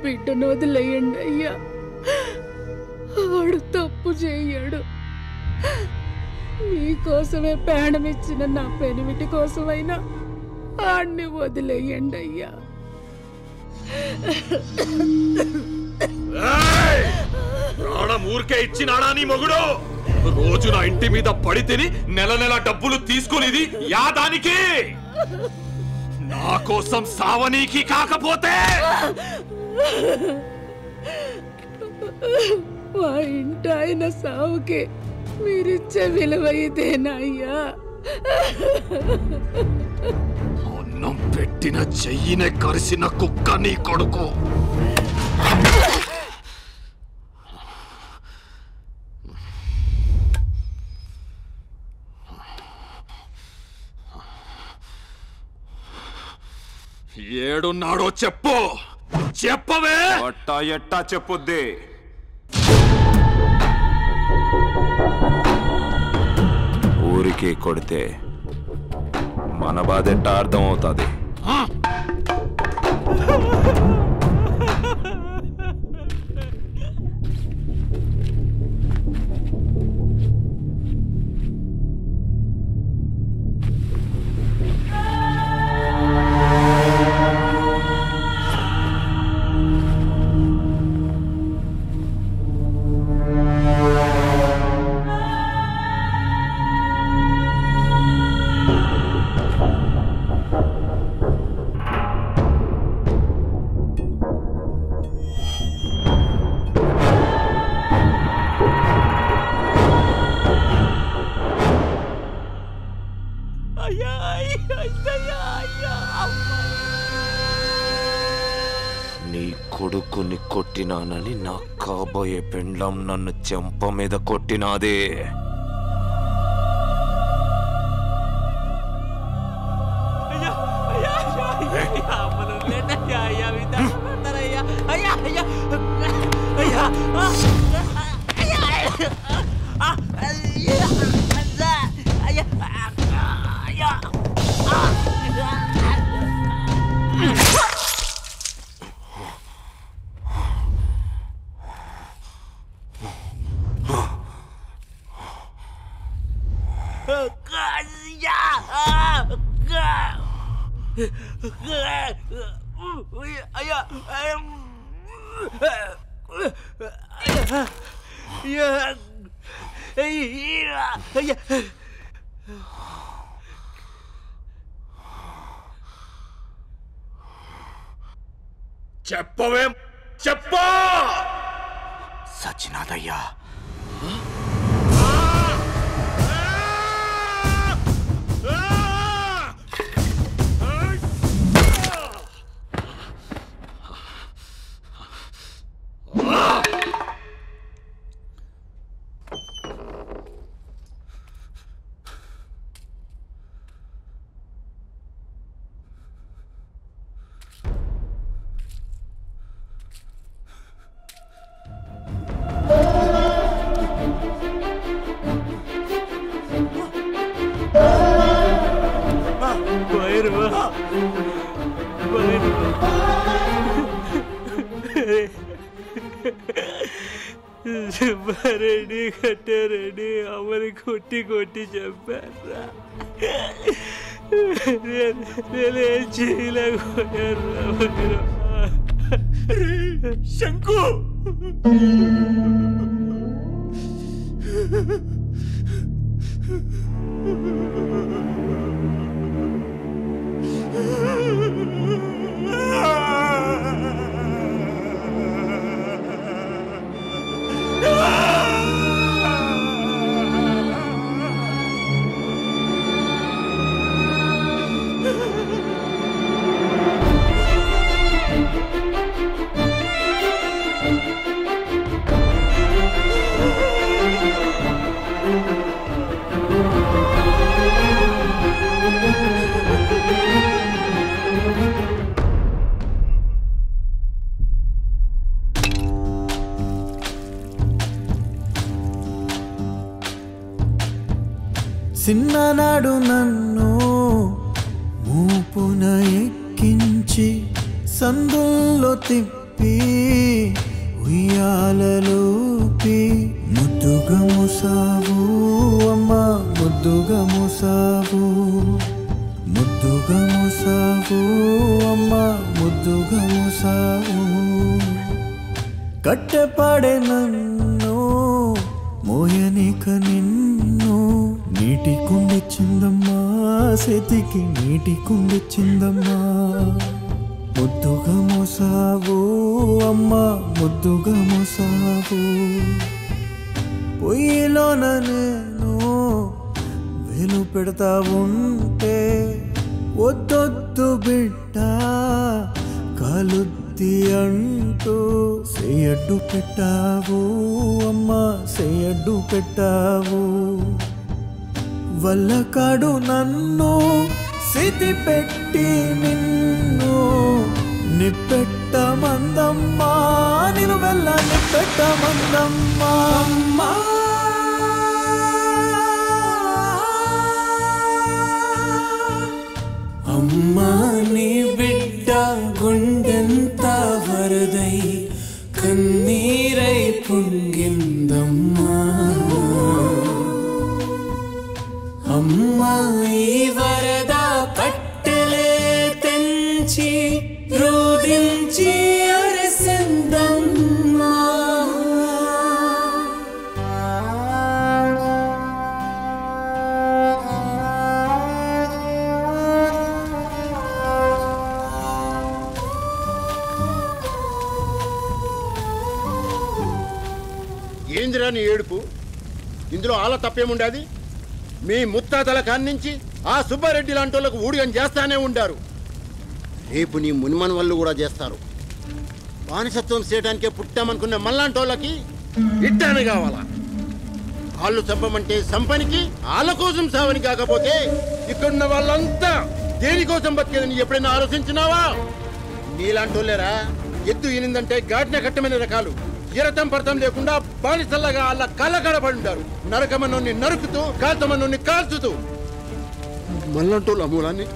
బిడ్డను వదిలేయండి అయ్యా, వాడు తప్పు చేయడు. నీకోసమే ప్రాణం ఇచ్చిన నా పెనిమిటి కోసమైనా వాడిని వదిలేయండి అయ్యా. ప్రాణం ఊరికే ఇచ్చినాడా నీ మొగుడు? రోజు నా ఇంటి మీద పడి తిని నెల నెల డబ్బులు తీసుకునేది యాదానికి? నా కోసం సావనీకి కాకపోతే మా ఇంట ఆయన సావుకి మీరిచ్చే విలువ ఇదేనా అయ్యా? అన్నం పెట్టిన చెయ్యినే కరిసిన కుక్క నీ కొడుకు. ఏడున్నాడో చెప్పు, చెప్పవే. అట్టా ఎట్టా చెప్పుద్ది. ఊరికే కొడితే మన బాధ ఎట్టా అర్థం అవుతుంది? కొట్టినానని నా కాబోయే పెండ్లం నన్ను చెంప మీద కొట్టినాదే. చెప్పవే చెప్ప. సచ్చినాథయ్యా కొట్టి చెప్పారా? నేనేం చేయలేకపోయారు శంకు. చిన్ననాడు నన్ను మూపున ఎక్కించి సందుల్లో తిప్పి ఉయ్యాలలోపి ముద్దుగా మోసావు అమ్మా, ముద్దుగా మోసావు, ముద్దుగా మోసావు అమ్మా, ముద్దుగా మోసావు. కట్టెపాడే నన్ను మోయనిక నిన్ను నీటి కుండెచ్చిందమ్మా, చేతికి నీటి కుండెచ్చిందమ్మా, ముద్దుగా మోసావు అమ్మా, ముద్దుగా మోసావు. పొయ్యిలోన నేను వేలు పెడతా ఉంటే వద్దొద్దు బిడ్డ కాలుద్ది అంటూ సేయడ్డు పెట్టావు అమ్మా, సేయడ్డు పెట్టావు. వల్లకాడు నన్ను సిద్ధి పెట్టి నిన్ను నిప్పెట్ట మందమ్మా, నిను వెళ్ళ నిప్పెట్ట మందమ్మా. అమ్మా నీ బిడ్డ గుండెంత వరదై కన్నీరై పొంగిందమ్మా, అమ్మా ఈ వరద కట్టెలే తెంచి రోధించి అరసిందమ్మా. ఏందిరా నీ ఏడుపు? ఇందులో ఆల తప్పేముండేది? మీ ముత్తాతల కాన్నించి ఆ సుబ్బారెడ్డి లాంటి వాళ్ళకు ఊడిగని చేస్తానే ఉండారు, రేపు నీ మునిమన్ వాళ్ళు కూడా చేస్తారు. బానిసత్వం చేయడానికే పుట్టామనుకున్న మళ్ళాంటి వాళ్ళకి ఇట్టాను కావాలా? వాళ్ళు చంపమంటే చంపనికి, వాళ్ళ కోసం సావని కాకపోతే ఇక్కడున్న వాళ్ళంతా దేనికోసం బతికేదని ఎప్పుడైనా ఆలోచించినావా? నీలాంటి వాళ్ళేరా ఎద్దు ఈనిందంటే ఘాట్న కట్టమైన రకాలు, ఇరతం పరతం లేకుండా బానిసల్లగా అలా కళ్ళగడబడి ఉంటారు, నరకమనోని నరుకుతూ కాల్తమనోని కాల్చుతూ. మళ్ళంటోళ్ళు అమూలాన్ని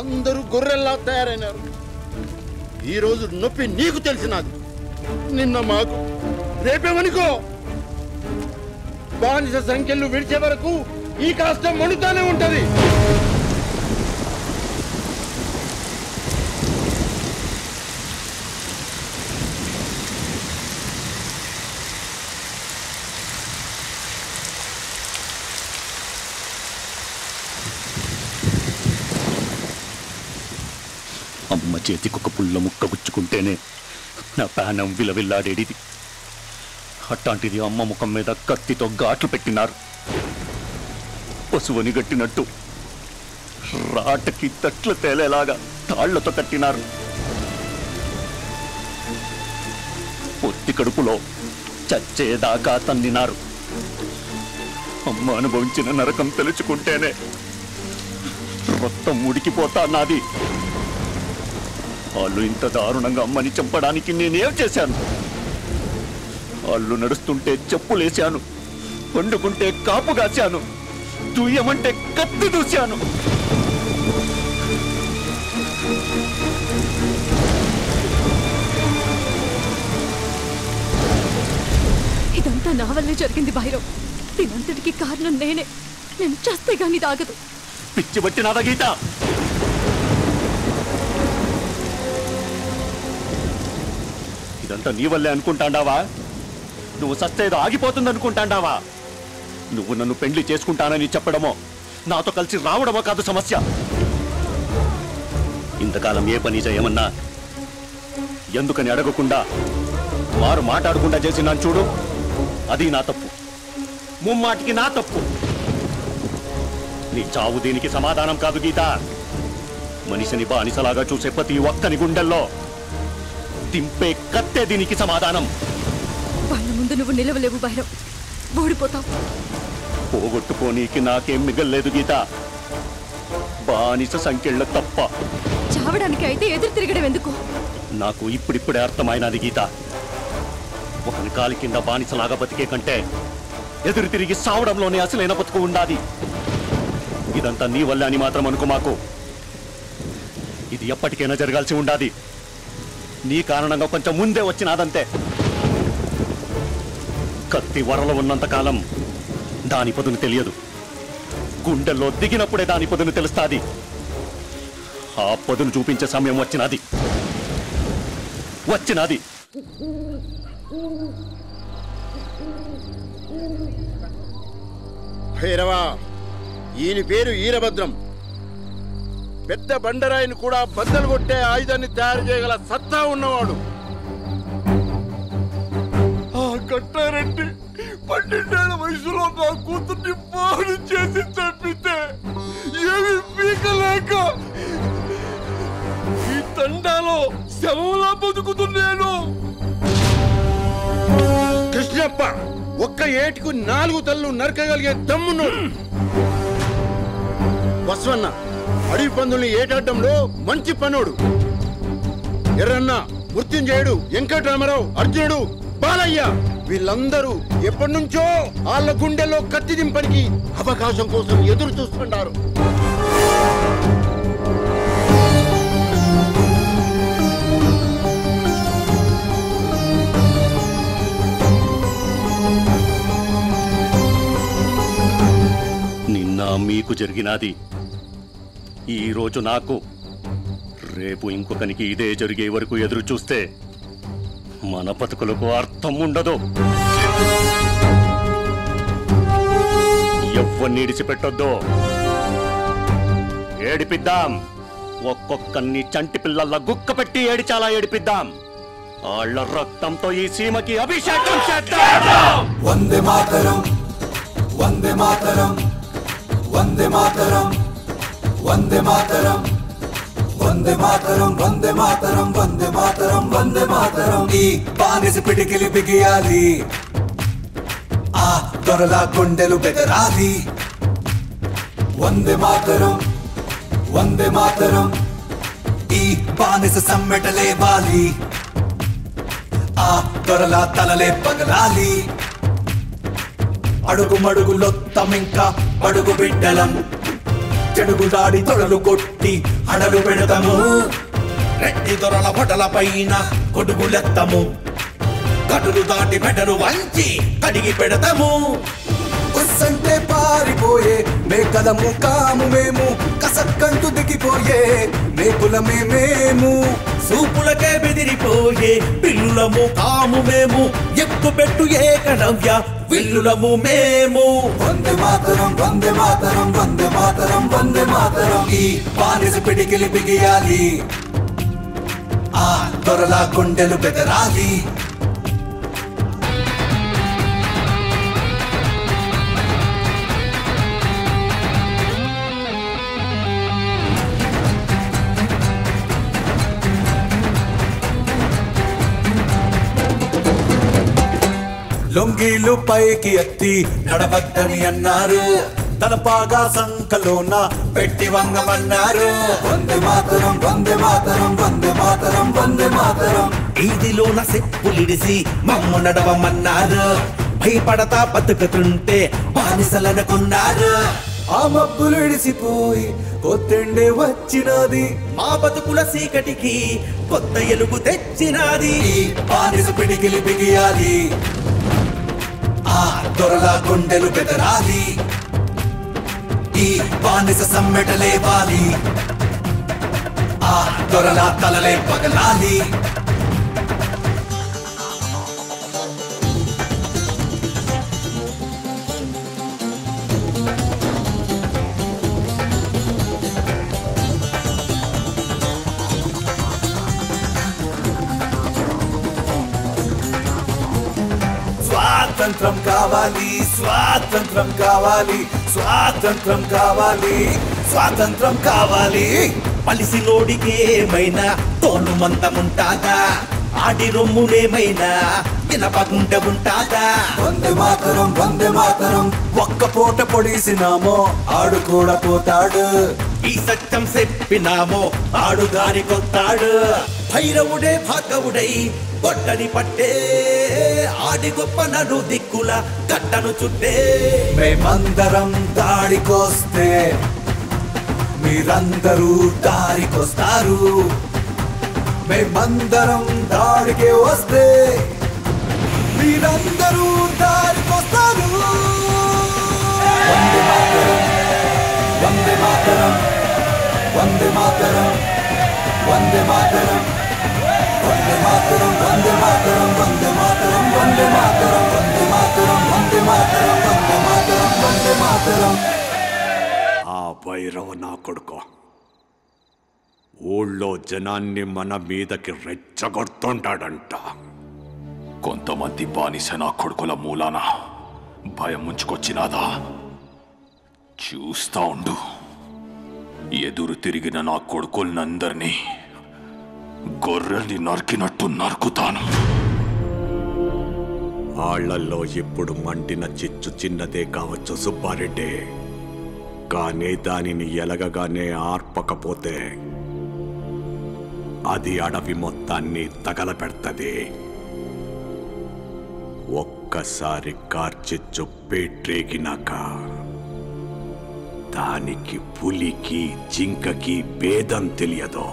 అందరూ గొర్రెల్లా తయారైనారు. ఈరోజు నొప్పి నీకు తెలిసినది, నిన్న మాకు, రేపేమనుకో. బానిస సంఖ్యలు విడిచే వరకు ఈ కష్టం మండుతానే ఉంటది. అమ్మ చేతికొక పుల్ల ముక్క గుచ్చుకుంటేనే నా ప్రాణం విలవిల్లాడేది. అట్లాంటిది అమ్మ ముఖం మీద కత్తితో ఘాట్లు పెట్టినారు. పశువుని గట్టినట్టు రాటకి తట్లు తేలేలాగా తాళ్లతో కట్టినారు. పొత్తి కడుపులో చచ్చేదాకా తన్నినారు. అమ్మ అనుభవించిన నరకం తెలుసుకుంటేనే రక్తం ఉడికిపోతా నాది. వాళ్ళు ఇంత దారుణంగా అమ్మని చంపడానికి నేనేం చేశాను? వాళ్ళు నడుస్తుంటే చెప్పులేశాను, వండుకుంటే కాపు కాశాను, దుయ్యమంటే కత్తి దూశాను. ఇదంతా నా వల్లే జరిగింది భైరవ్. దీనంతటికీ కారణం నేనే. నేను చేస్తే కానీ దాగదు. పిచ్చి పట్టినాదా గీత? అంతా నీ వల్లే అనుకుంటాండావా? నువ్వు సచ్చేదో ఆగిపోతుంది అనుకుంటాండావా? నువ్వు నన్ను పెండ్లి చేసుకుంటానని చెప్పడమో, నాతో కలిసి రావడమో కాదు సమస్య. ఇంతకాలం ఏ పని చేయమన్నా ఎందుకని అడగకుండా వారు మాట్లాడకుండా చేసినాను చూడు, అది నా తప్పు, ముమ్మాటికి నా తప్పు. నీ చావు దీనికి సమాధానం కాదు గీత. మనిషిని బానిసలాగా చూసే ప్రతి ఒక్కని గుండెల్లో దింపే కత్తే దీనికి సమాధానం. వాళ్ళ ముందు నువ్వు నిలవలేవు భైరవ్, ఓడిపోతావు. పోగొట్టుకోనీకి నాకేం మిగల్లేదు గీత, బానిస సంఖ్యల తప్ప. చావడానికి అయితే ఎదురు తిరగడం ఎందుకు? నాకు ఇప్పుడిప్పుడే అర్థమైనది గీత. ఒకని కాలి కింద బానిసలాగా బతికే కంటే ఎదురు తిరిగి సావడంలోనే అసలైన బతుకు ఉండాలి. ఇదంతా నీ వల్ల అని మాత్రం అనుకో మాకు. ఇది ఎప్పటికైనా జరగాల్సి ఉండాది. నీ కారణంగా కొంచెం ముందే వచ్చినాదంతే. కత్తి వరలో ఉన్నంతకాలం దాని పదును తెలియదు. గుండెల్లో దిగినప్పుడే దాని పదును తెలుస్తుంది. ఆ పదును చూపించే సమయం వచ్చినది వచ్చినది. భైరవా, ఈయన పేరు వీరభద్రం. పెద్ద బండరాయిని కూడా బద్దలు కొట్టే ఆయుధాన్ని తయారు చేయగల సత్తా ఉన్నవాడు. ఆ కట్టారెడ్డి 12 ఏళ్ల వయసులో నా కూతుర్ని పాడు చేసి తప్పితే ఏమి పీకలేక ఈ తండాలో శవంలా బతుకుతున్నాను. కృష్ణప్ప ఒక్క ఏటుకు 4 తలలు నరకగలిగే దమ్మున్నాడు. వస్వన్న అడవి పందుల్ని ఏటాడడంలో మంచి పనుడు. ఎర్రన్న, మృత్యుంజయుడు, వెంకటరామారావు, అర్జునుడు, బాలయ్య వీళ్ళందరూ ఎప్పటి నుంచో వాళ్ళ గుండెల్లో కత్తి దింపడికి అవకాశం కోసం ఎదురు చూస్తుంటారు. నిన్న మీకు జరిగినది ఈరోజు నాకు, రేపు ఇంకొకనికి ఇదే జరిగే వరకు ఎదురు చూస్తే మన బతుకులకు అర్థం ఉండదు. ఎవ్వరిని ఇడిచిపెట్టొద్దు. ఏడిపిద్దాం. ఒక్కొక్కరిని చంటి పిల్లల గుక్క పెట్టి ఏడిచాలా ఏడిపిద్దాం. ఆళ్ల రక్తంతో ఈ సీమకి అభిషేకం చేద్దాం. వందే మాతరం, వందే మాతరం, వందే మాతరం, వందే మాతరం, వందే మాతరం, వందే మాతరం, వందే మాతరం, వందే మాతరం. ఈ బానిస పిటికిలి బిగియాలి, ఆ దొరల గుండెలు బెదరాలి. వందే మాతరం, వందే మాతరం, ఈ బానిస సమ్మెట లేవాలి, ఆ దొరల తలలే పగలాలి. అడుగు మడుగులొత్తమింకా అడుగు బిడ్డలం, చెడుగు దాడి తొడలు కొట్టి అడలు పెడతాము. రెడ్డి దొరల పొటల పైన కొడుగులెత్తము, కటులు దాటి మెడలు వంచి కడిగి పెడతాము. వస్సంటే పారిపోయే మేకలము కాము మేము, కసక్కంటూ దిగిపోయే మేకులమే మేము, సూపులకే బెదిరిపోయే పిల్లులము కాము మేము, ఎక్కుపెట్టు ఏకనవ్య విల్లులము మేము. వందే మాతరం, వందే మాతరం, వందే మాతరం, వందే మాతరం. ఈ బానిస పిడికిలి బిగియాలి, ఆ దొరల గుండెలు బెదరాలి. లొంగీలు పైకి ఎత్తి నడవద్దని అన్నారు, తలపాగా సంకలోన పెట్టి వంగమన్నారు. వందే మాతరం, వందే మాతరం, వందే మాతరం, వందే మాతరం. ఈదిలోన చెప్పులిడిసి మమ్ము నడవమన్నారు, భయపడతా బతుకుతుంటే బానిసలనుకున్నారు. ఆ మబ్బులు ఇడిసిపోయి కొత్తెండే వచ్చినది, మా బతుకుల సీకటికి కొత్త ఎలుగు తెచ్చినది. బానిస పిడికిలి బిగియాలి, ఆ దొరల గుండెలు బెదరాలి. ఈ బానిస సమ్మెట లేవాలి, ఆ దొరల తలలే పగలాలి. స్వాతంత్రం కావాలి, స్వాతంత్రం కావాలి, స్వాతంత్రం కావాలి, స్వాతంత్రం కావాలి. పలిసి లోడికి ఏమైనా తోలు మందం ఉంటాదా, ఆడి రొమ్మునేమైనా వినపగుంట ఉంటాదా. వందే మాతరం, వందే మాతరం. ఒక్క పూట పొడిసినామో ఆడు కూడా పోతాడు, ఈ సత్యం చెప్పినామో ఆడు దారి కొత్తాడు. భైరవుడే భాగవుడై గొడ్డని పట్టే, ఆడి గొప్ప నడు దిక్కుల కట్టను చుట్టే. మేమందరం దాడికొస్తే మీరందరూ దారికొస్తారు, మేమందరం దాడికి వస్తే మీరందరూ దారికొస్తారు. వందే మాతరం, వందే మాతరం, వందే మాతరం, వందే మాతరం, వందే మాతరం, వందే మాతరం, వందే మాతరం, వందే మాతరం, వందే మాతరం, వందే మాతరం, వందే మాతరం, వందే మాతరం. ఆ భైరవ నా కొడుకో, ఊళ్ళో జనాన్ని మన మీదకి రెచ్చగొడుతుంటాడంట. కొంతమంది బానిస నా కొడుకుల మూలాన భయం ముంచుకొచ్చినాదా చూస్తా ఉండు. ఎదురు తిరిగిన నా కొడుకులందరినీ గొర్రెల్ని నరికినట్టు నరుకుతాను. ఆళ్లలో ఇప్పుడు మండిన చిచ్చు చిన్నదే కావచ్చు సుబ్బారెడ్డి, కానీ దానిని ఎలగగానే ఆర్పకపోతే అది అడవి మొత్తాన్ని తగలపెడతది. ఒక్కసారి కార్చిచ్చు పేట్రేగినాక దానికి పులికి జింకకి భేదం తెలియదు,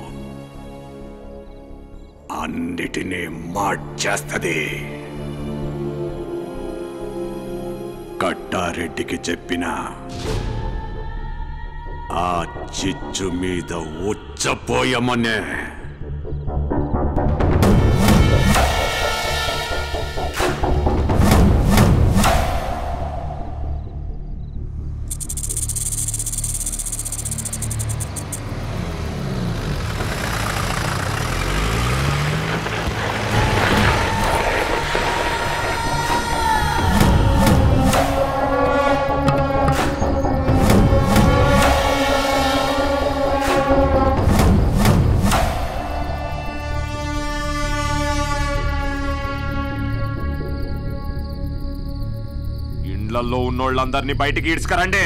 అన్నిటినీ మార్చేస్తది. కట్టారెడ్డికి చెప్పిన ఆ చిచ్చు మీద ఉచ్చపోయమనే. ఉన్నోళ్ళందరినీ బయటికి ఈడ్చుకరండి.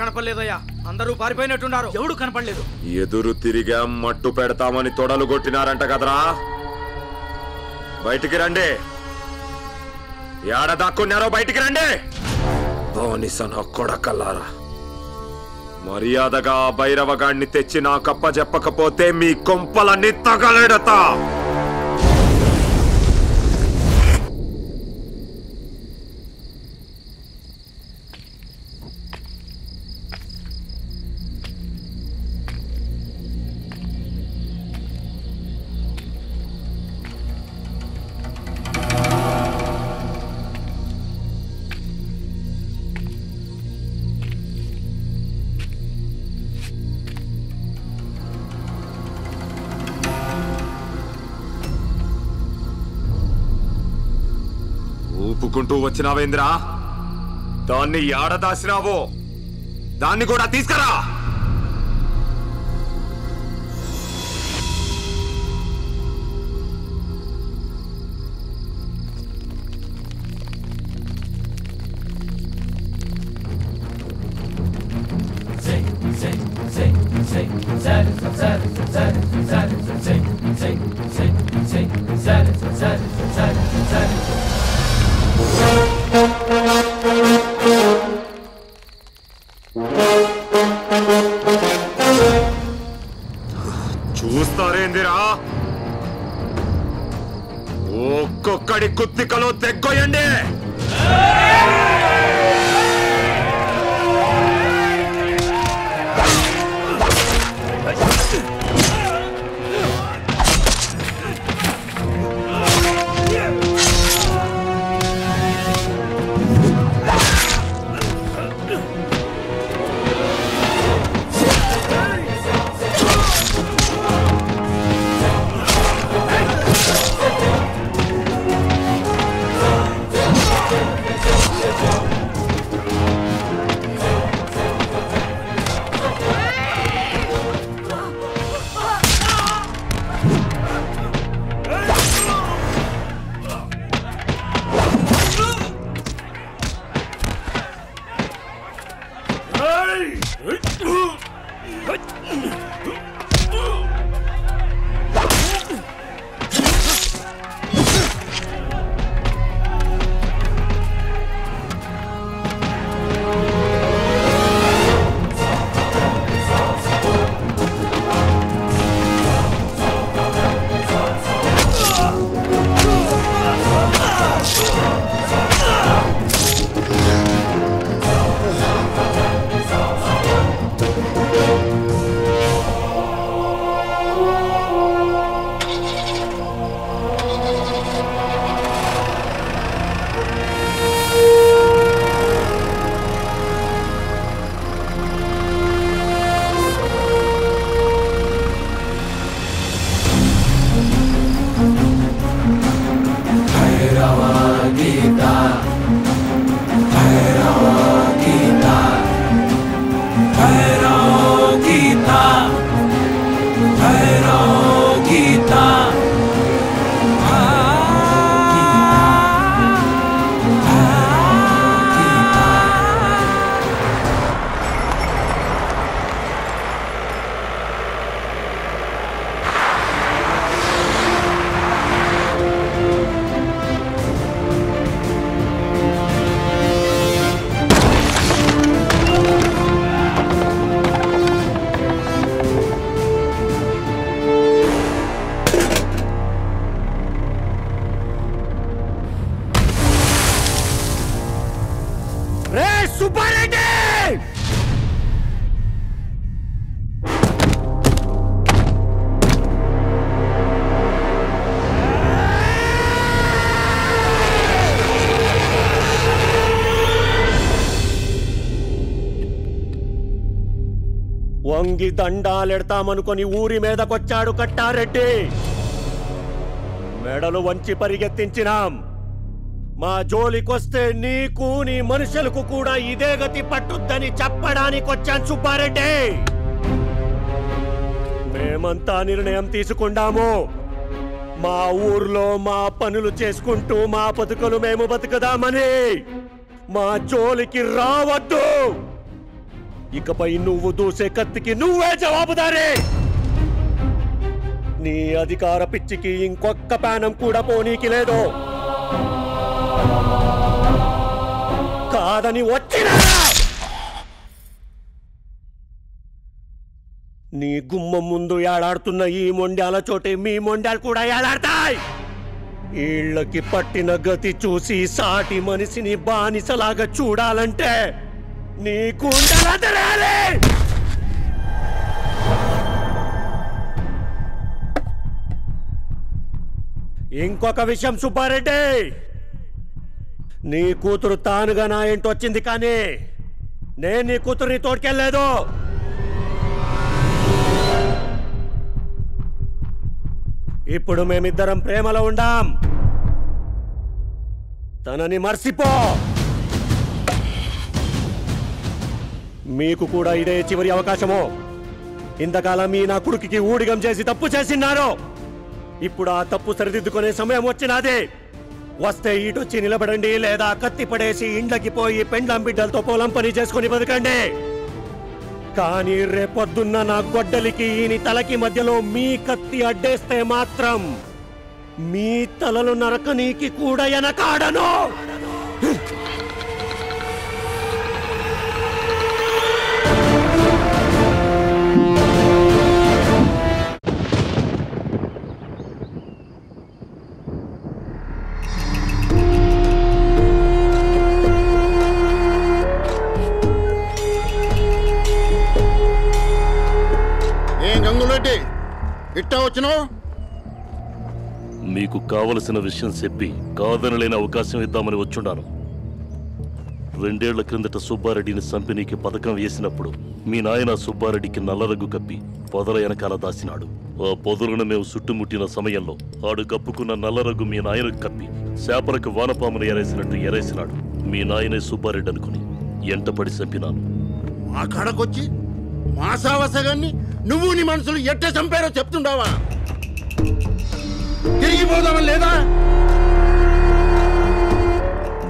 కనపడలేదయ్యా, అందరూ పారిపోయినట్టున్నారు. ఎవడు కనపడలేదు. ఎదురు తిరిగా మట్టు పెడతామని తొడలు కొట్టినారంట కదరా, బయటికి రండి. ఏడ దాక్కున్నారో బయటికి రండి. బానిసన కొడకల్లారా, మర్యాదగా భైరవ గాడిని తెచ్చి నా కప్ప చెప్పకపోతే మీ కొంపలన్నీ తగలెడతా. కుంటూ వచ్చినావేంద్రా, దాన్ని ఏడ దాసినావో దాన్ని కూడా తీసుకురా. Super hit. వంగి దండాలెడతామనుకొని ఊరి మీదకొచ్చాడు కట్టారెడ్డి. మెడలు వంచి పరిగెత్తించినాం. మా జోలికొస్తే నీకు నీ మనుషులకు కూడా ఇదే గతి పట్టుద్దని చెప్పడానికొచ్చాను సుబ్బారెడ్డి. మేమంతా నిర్ణయం తీసుకుందాము. మా ఊర్లో మా పనులు చేసుకుంటూ మా బతుకులు మేము బతుకుదామని. మా జోలికి రావద్దు. ఇకపై నువ్వు దూసే కత్తికి నువ్వే జవాబుదారే. నీ అధికార పిచ్చికి ఇంకొక్క పానం కూడా పోనీకి లేదు. కాదని వచ్చినా నీ గుమ్మం ముందు ఏడాడుతున్న ఈ మొండాల చోటే మీ మొండాలు కూడా ఏడాడతాయి. వీళ్ళకి పట్టిన గతి చూసి సాటి మనిషిని బానిసలాగా చూడాలంటే నీకు తెరాలి. ఇంకొక విషయం సుబ్బారెడ్డి, నీ కూతురు తానుగా నా ఇంటి వచ్చింది కానీ నేను నీ కూతుర్ని తోడుకెళ్ళలేదు. ఇప్పుడు మేమిద్దరం ప్రేమలో ఉండాం. తనని మర్చిపో. మీకు కూడా ఇదే చివరి అవకాశము. ఇంతకాలం మీ నా కొడుకుకి ఊడిగం చేసి తప్పు చేసినారు. ఇప్పుడు ఆ తప్పు సరిదిద్దుకునే సమయం వచ్చినది. వస్తే ఇటొచ్చి నిలబడండి, లేదా కత్తి పడేసి ఇండ్లకి పోయి పెండ్లం బిడ్డలతో పొలం పని చేసుకుని బతకండి. కానీ రేపొద్దున్న నా గొడ్డలికి ఈని తలకి మధ్యలో మీ కత్తి అడ్డేస్తే మాత్రం మీ తలలు నరకనీకి కూడా ఎనకాడను. మీకు కావలసిన విషయం చెప్పి కాదనలేని అవకాశం ఇద్దామని వచ్చుండాను. 2 ఏళ్ల క్రిందట సుబ్బారెడ్డిని చంపినీకి పథకం వేసినప్పుడు మీ నాయన సుబ్బారెడ్డికి నల్లరగ్గు కప్పి పొదల వెనకాల దాసినాడు. ఆ పొదలను మేము చుట్టుముట్టిన సమయంలో ఆడు కప్పుకున్న నల్లరగ్గు మీ నాయనకు కప్పి శాపరకు వానపామును ఎరేసినట్టు ఎరేసినాడు. మీ నాయనే సుబ్బారెడ్డి అనుకుని ఎంటపడి చంపినాను. మా కాడకొచ్చి మాసావసగాన్ని నువ్వు నీ మనుషులు ఎట్ట చంపారో చెప్తుండవా? తిరిగిపోదామని లేదా?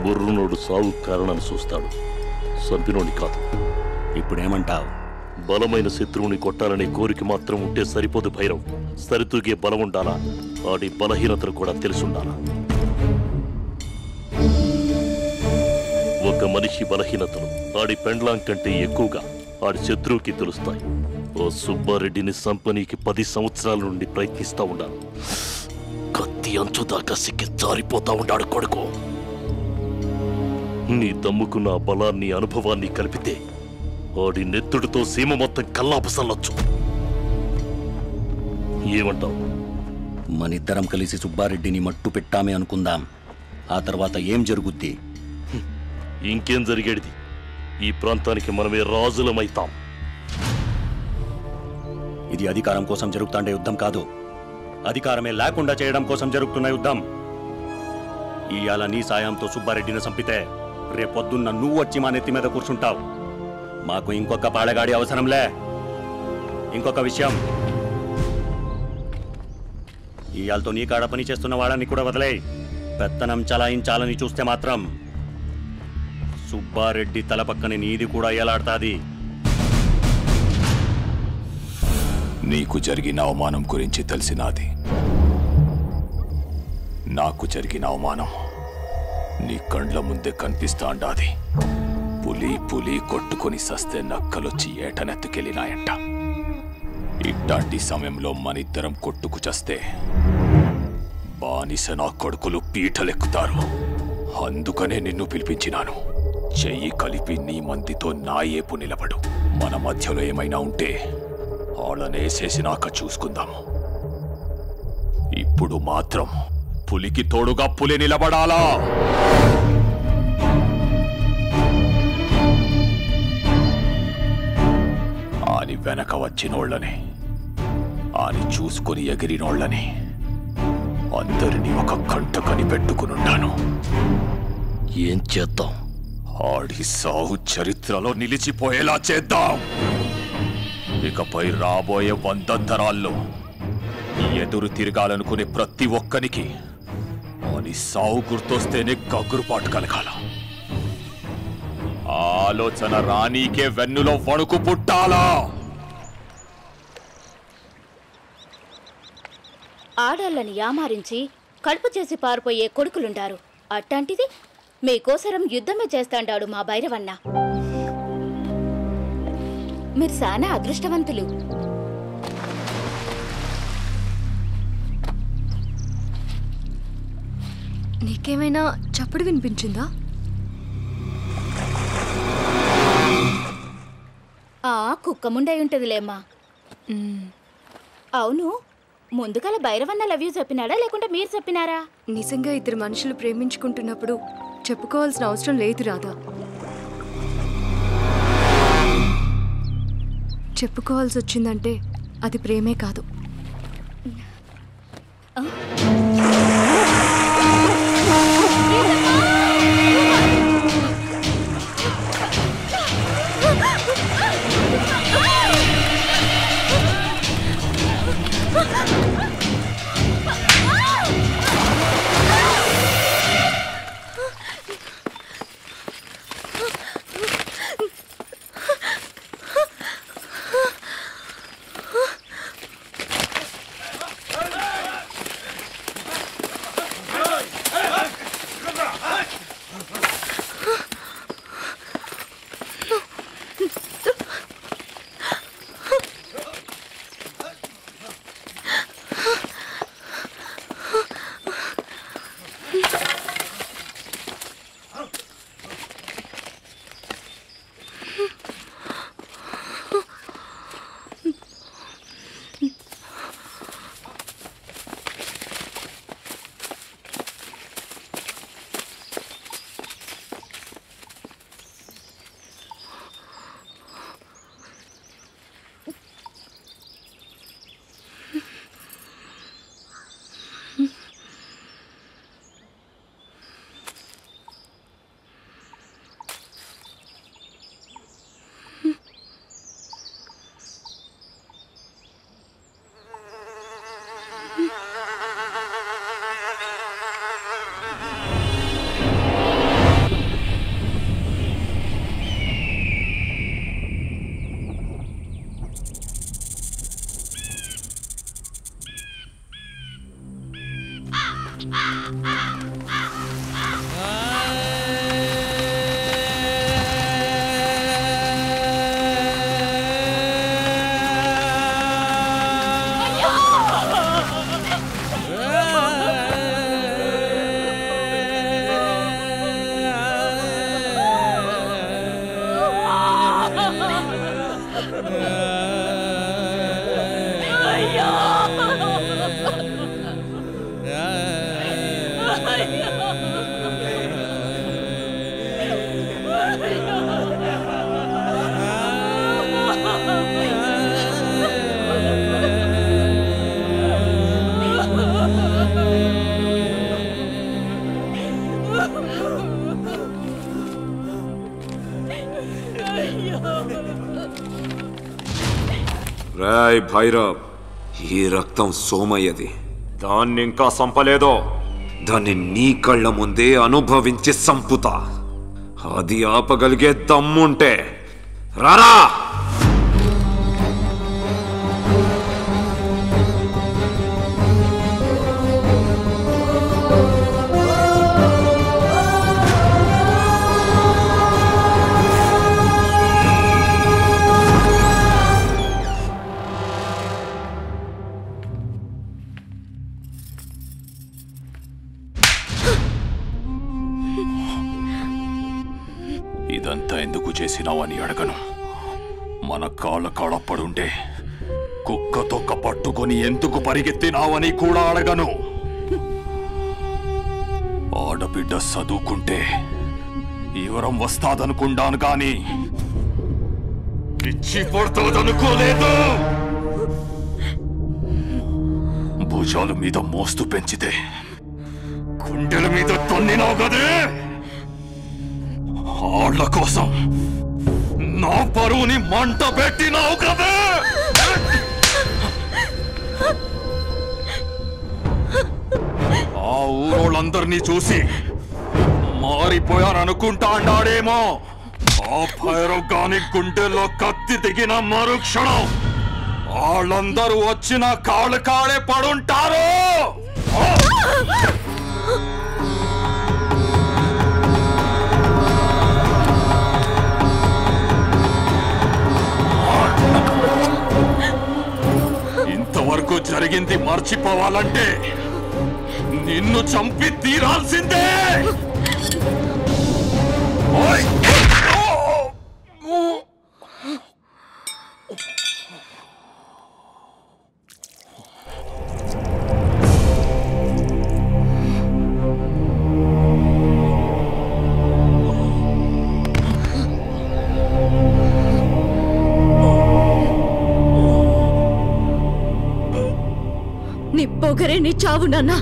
బుర్రునోడు సాగు కారణాన్ని చూస్తాడు, చంపినోడి కాదు. ఇప్పుడేమంటావు? బలమైన శత్రువుని కొట్టాలనే కోరిక మాత్రం ఉంటే సరిపోదు భైరవ్. సరితూగే బలం ఉండాలా, వాడి బలహీనతలు కూడా తెలుసుండాలా. ఒక మనిషి బలహీనతలు వాడి పెండ్లాం కంటే ఎక్కువగా వాడి శత్రువుకి తెలుస్తాయి. ఓ సుబ్బారెడ్డిని సంపనీకి 10 సంవత్సరాల నుండి ప్రయత్నిస్తూ ఉన్నాను. కత్తి అంచు దాకా సిక్కి జారిపోతా ఉన్నాడు కొడుకు. నీ దమ్ముకున్న బలాన్ని అనుభవాన్ని కలిపితే వాడి నెత్తుడితో సీమ మొత్తం కల్లాపసల్లొచ్చు. ఏమంటావు? మనిద్దరం కలిసి సుబ్బారెడ్డిని మట్టు పెట్టామే అనుకుందాం. ఆ తర్వాత ఏం జరుగుద్ది? ఇంకేం జరిగేది? ఈ ప్రాంతానికి మనమే రాజులమైతాం. ఇది అధికారం కోసం జరుగుతుండే యుద్ధం కాదు, అధికారమే లేకుండా చేయడం కోసం జరుగుతున్న యుద్ధం. ఇవాళ నీ సాయంతో సుబ్బారెడ్డిని చంపితే రేపొద్దున్న నువ్వు వచ్చి మా నెత్తి మీద కూర్చుంటావు. మాకు ఇంకొక పాడగాడి అవసరంలే. ఇంకొక విషయం, ఇవాళతో నీ కాడ పని చేస్తున్న వాళ్ళని కూడా వదిలే. పెత్తనం చలాయించాలని చూస్తే మాత్రం సుబ్బారెడ్డి తల పక్కనే నీది కూడా ఏలాడుతుంది. నీకు జరిగిన అవమానం గురించి తెలిసినది. నాకు జరిగిన అవమానం నీ కండ్ల ముందే కనిపిస్తాండాది. పులి పులి కొట్టుకుని సస్తే నక్కలొచ్చి ఏటనెత్తుకెళ్ళినాయంట. ఇట్లాంటి సమయంలో మనిద్దరం కొట్టుకు చస్తే బానిస నా కొడుకులు పీటలెక్కుతారు. అందుకనే నిన్ను పిలిపించినాను. చెయ్యి కలిపి నీ మందితో నా ఏపు నిలబడు. మన మధ్యలో ఏమైనా ఉంటే ఆళ్ళనేసేసినాక చూసుకుందాము. ఇప్పుడు మాత్రం పులికి తోడుగా పులి నిలబడాలా? ఆని వెనక వచ్చినోళ్ళని, ఆని చూసుకుని ఎగిరినోళ్ళని అందరినీ ఒక కంట కనిపెట్టుకునుండాను. ఏం చేద్దాం? ఆడి సాహు చరిత్రలో నిలిచిపోయేలా చేద్దాం. ఇకపై రాబోయే 100 తరాల్లో ఎదురు తిరగాలనుకునే ప్రతి ఒక్కరికి ఆని సావు గుర్తొస్తేనే గగ్గురుపాటు కలగాల. ఆలోచన రానీకే వెన్నులో వణుకు పుట్టాలా? ఆడాళ్ళని యామారించి కడుపు చేసి పారిపోయే కొడుకులుండారు. అట్టాంటిది మీకోసరం యుద్ధమే చేస్తాండాడు మా భైరవన్న. మీరు చాలా అదృష్టవంతులు. నీకేమైనా చప్పుడు వినిపించిందా? ఆ కుక్క ముండై ఉంటదిలేమ్మా. అవును, ముందుగల భైరవన్న లవ్ యూ చెప్పినాడా లేకుంటే మీరు చెప్పినారా? నిజంగా ఇద్దరు మనుషులు ప్రేమించుకుంటున్నప్పుడు చెప్పుకోవాల్సిన అవసరం లేదు రాదా. చెప్పుకోవాల్సి వచ్చిందంటే అది ప్రేమే కాదు. రాయ్ భైరవ్, ఈ రక్తం సోమయ్యది. దాన్ని ఇంకా సంపలేదో దాన్ని నీ కళ్ళ ముందే అనుభవించి సంపుతా. అది ఆపగలిగే దమ్ముంటే రారా. ఇదంతా ఎందుకు చేసినావని అడగను. మన కాళ్ళ కాళ్ళపడుంటే కుక్క తొక్క పట్టుకొని ఎందుకు పరిగెత్తినావని కూడా అడగను. ఆడబిడ్డ చదువుకుంటే ఈవరం వస్తాదనుకుంటాను కానీ పిచ్చి పడుతుందనుకోలేదు. భుజాల మీద మోస్తు పెంచితే గుండెల మీద తొన్నినావు కదే. ఆళ్ల కోసం నా పరువుని మంట పెట్టినావు కదే. ఆ ఊరోళ్ళందరినీ చూసి మారిపోయాననుకుంటాండాడేమో. ఆ భైరవ్ గాని గుండెల్లో కత్తి దిగిన మరుక్షణం వాళ్ళందరూ వచ్చిన కాళ్ళు కాడే పడుంటారు. ఇంతవరకు జరిగింది మర్చిపోవాలంటే నిన్ను చంపి తీరాల్సిందే. నీ పొగరే నీ చావు నాన్న.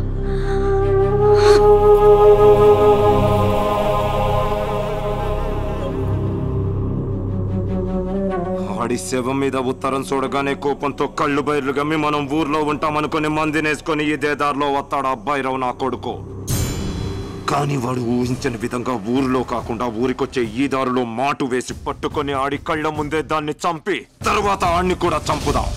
ఆడి శవం మీద ఉత్తరం చూడగానే కోపంతో కళ్ళు బయర్లు గమ్మి మనం ఊర్లో ఉంటామనుకుని మందినేసుకొని ఇదే దారిలో వస్తాడు అబ్బాయిరావు నా కొడుకు. కానీ వాడు ఊహించిన విధంగా ఊరిలో కాకుండా ఊరికొచ్చే ఈ దారిలో మాటు వేసి పట్టుకొని ఆడి కళ్ళ ముందే దాన్ని చంపి తర్వాత ఆడిని కూడా చంపుదాం.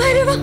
भैरवा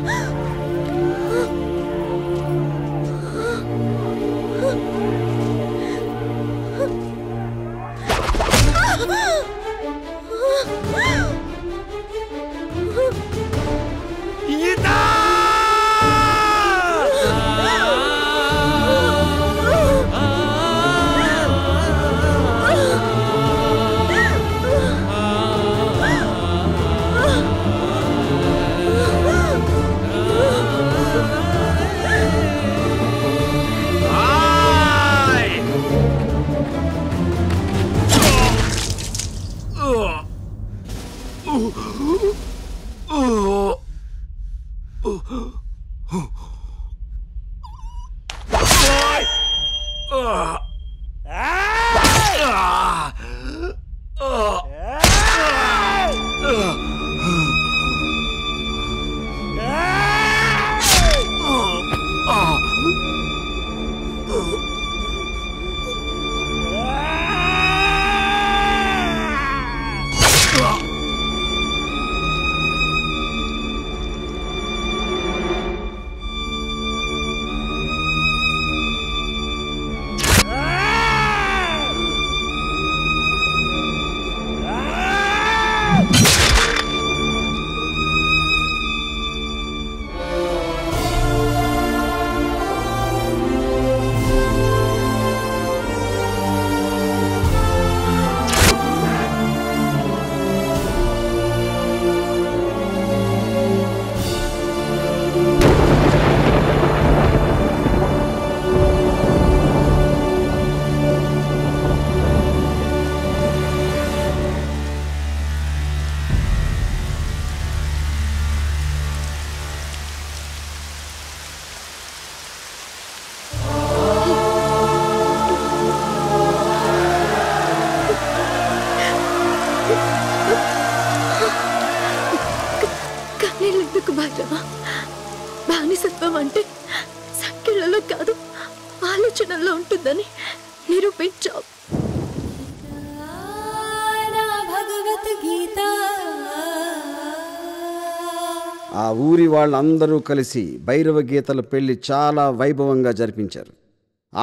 వాళ్ళందరూ కలిసి భైరవ గీతల పెళ్లి చాలా వైభవంగా జరిపించారు.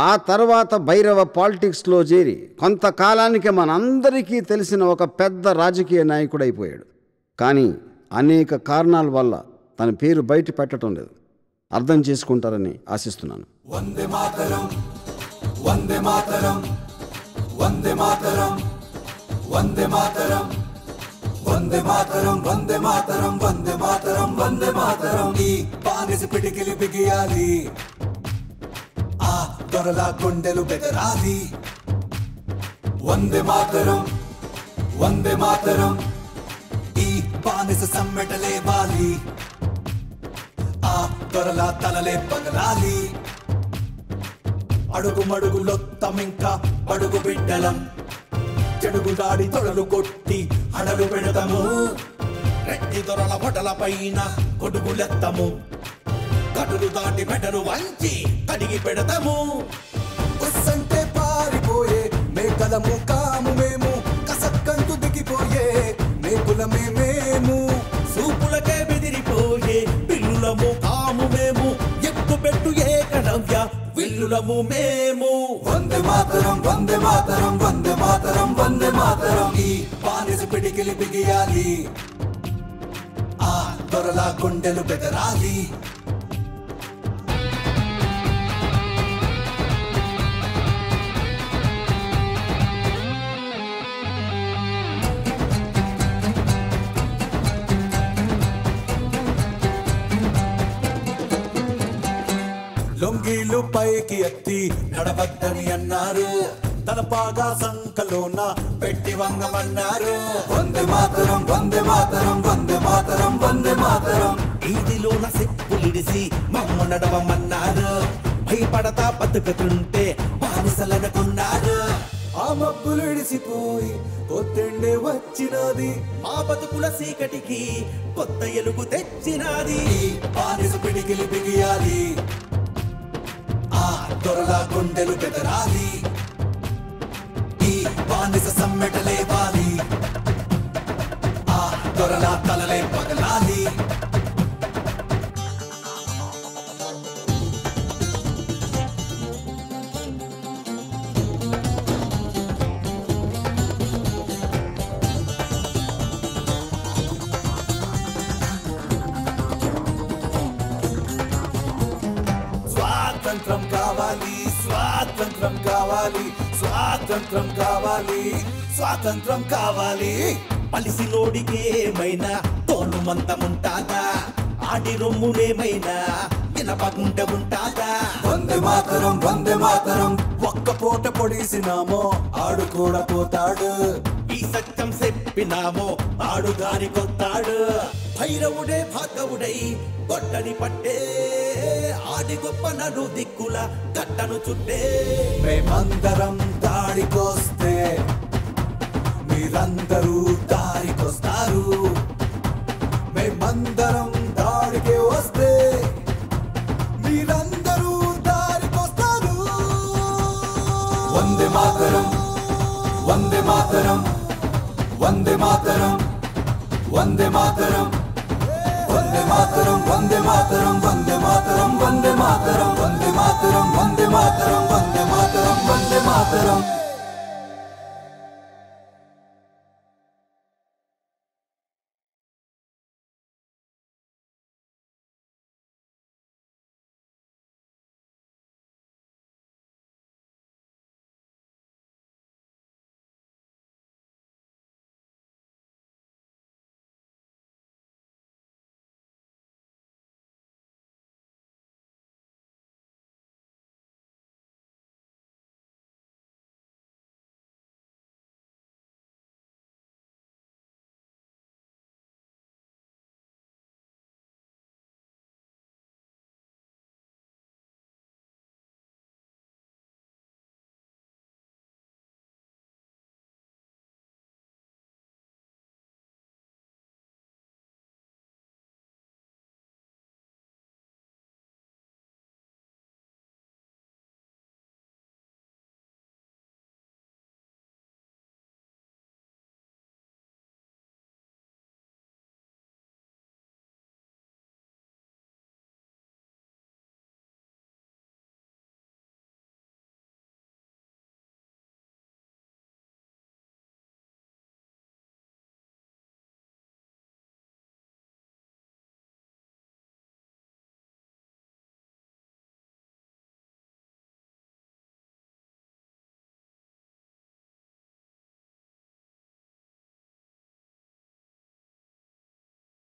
ఆ తర్వాత భైరవ పాలిటిక్స్లో చేరి కొంతకాలానికి మనందరికీ తెలిసిన ఒక పెద్ద రాజకీయ నాయకుడైపోయాడు. కానీ అనేక కారణాల వల్ల తన పేరు బయట పెట్టడం లేదు. అర్థం చేసుకుంటారని ఆశిస్తున్నాను. వందే మాతరం, వందే మాతరం, వందే మాతరం, వందే మాతరం. వందే మాతరం, వందే మాతరం, వందే మాతరం, వందే మాతరం. ఈ బానిస పిటికిలి బిగియాలి, ఆ దొరలా కొండెలు బెదరాలి. వందే మాతరం, వందే మాతరం, ఈ బానిస సమ్మెటలేవాలి, ఆ దొరలా తలలే పగలాలి. అడుగు మడుగులొత్తమింకా బడుగు బిడ్డలం, చెడుగు దాడి తొడలు కొట్టి అడలు పెడతాము. రెడ్డి దొరల బొటల పైన కొడుగులెత్తము, కడులు దాటి బెడలు వంచి కడిగి పెడతాము. కొస్సంటే పారిపోయే మేకలము కాము మేము, కసక్కంటూ దిగిపోయే మేకులమే మేము. సూపులకే బెదిరిపోయే పిల్లులము కాము మేము, ఎక్కు పెట్టు ఏకనవ్య విల్లులము మేము. వందే మాతరం, వందే మాతరం, వందే మాతరం, వందే మాతరం. ఈ బానిస పిడికిలి బిగియాలి, ఆ దొరలా కొండెలు బెదరాలి. లొంగీలు పైకి ఎత్తి నడవద్దని అన్నారు, తలపాగా సంకలోన పెట్టి వంగమన్నారు. వందే మాతరం, వందే మాతరం, వందే మాతరం, వందే మాతరం. వీధిలోన చెప్పులిడిసి మమ్మ నడవమన్నారు, భయపడతా బతుకుతుంటే బానిసలనుకున్నారు. ఆ మబ్బులు ఇడిసిపోయి కొత్తెండే వచ్చినది, మా బతుకుల చీకటికి కొత్త ఎలుగు తెచ్చినది. బానిస పిడికిలి బిగియాలి, దొరలా కొండెలు బెదరాలి. ఈ బానిస సమ్మెటలేవాలి, ఆ దొరలా తలలే పగలాలి. స్వాతంత్రం కావాలి స్వాతంత్రం కావాలి స్వాతంత్రం కావాలి స్వాతంత్రం కావాలి పలిసినోడికి ఏమైనా తోలు మంతం ఉంటాదా ఆడి రొమ్మునేమైనా వినపగుంట ఉంటాదా వందే మాతరం వందే మాతరం ఒక్క పూట పొడిసినామో ఆడు కూడా పోతాడు ఈ సత్యం చెప్పినామో ఆడు గారికొస్తాడు భైరవుడే భాగవుడై గొడ్డని పట్టే ఆడి గొప్ప నడు దిక్కుల గట్టను చుట్టే మేమందరం దాడికొస్తే మీరందరూ దారికొస్తారు మేమందరం దాడికి వస్తే మీరందరూ దారికొస్తారు వందే మాతరం వందే మాతరం వందే మాతరం వందే మాతరం వందే మాతరం వందే మాతరం వందే మాతరం వందే మాతరం వందే మాతరం వందే మాతరం వందే మాతరం వందే మాతరం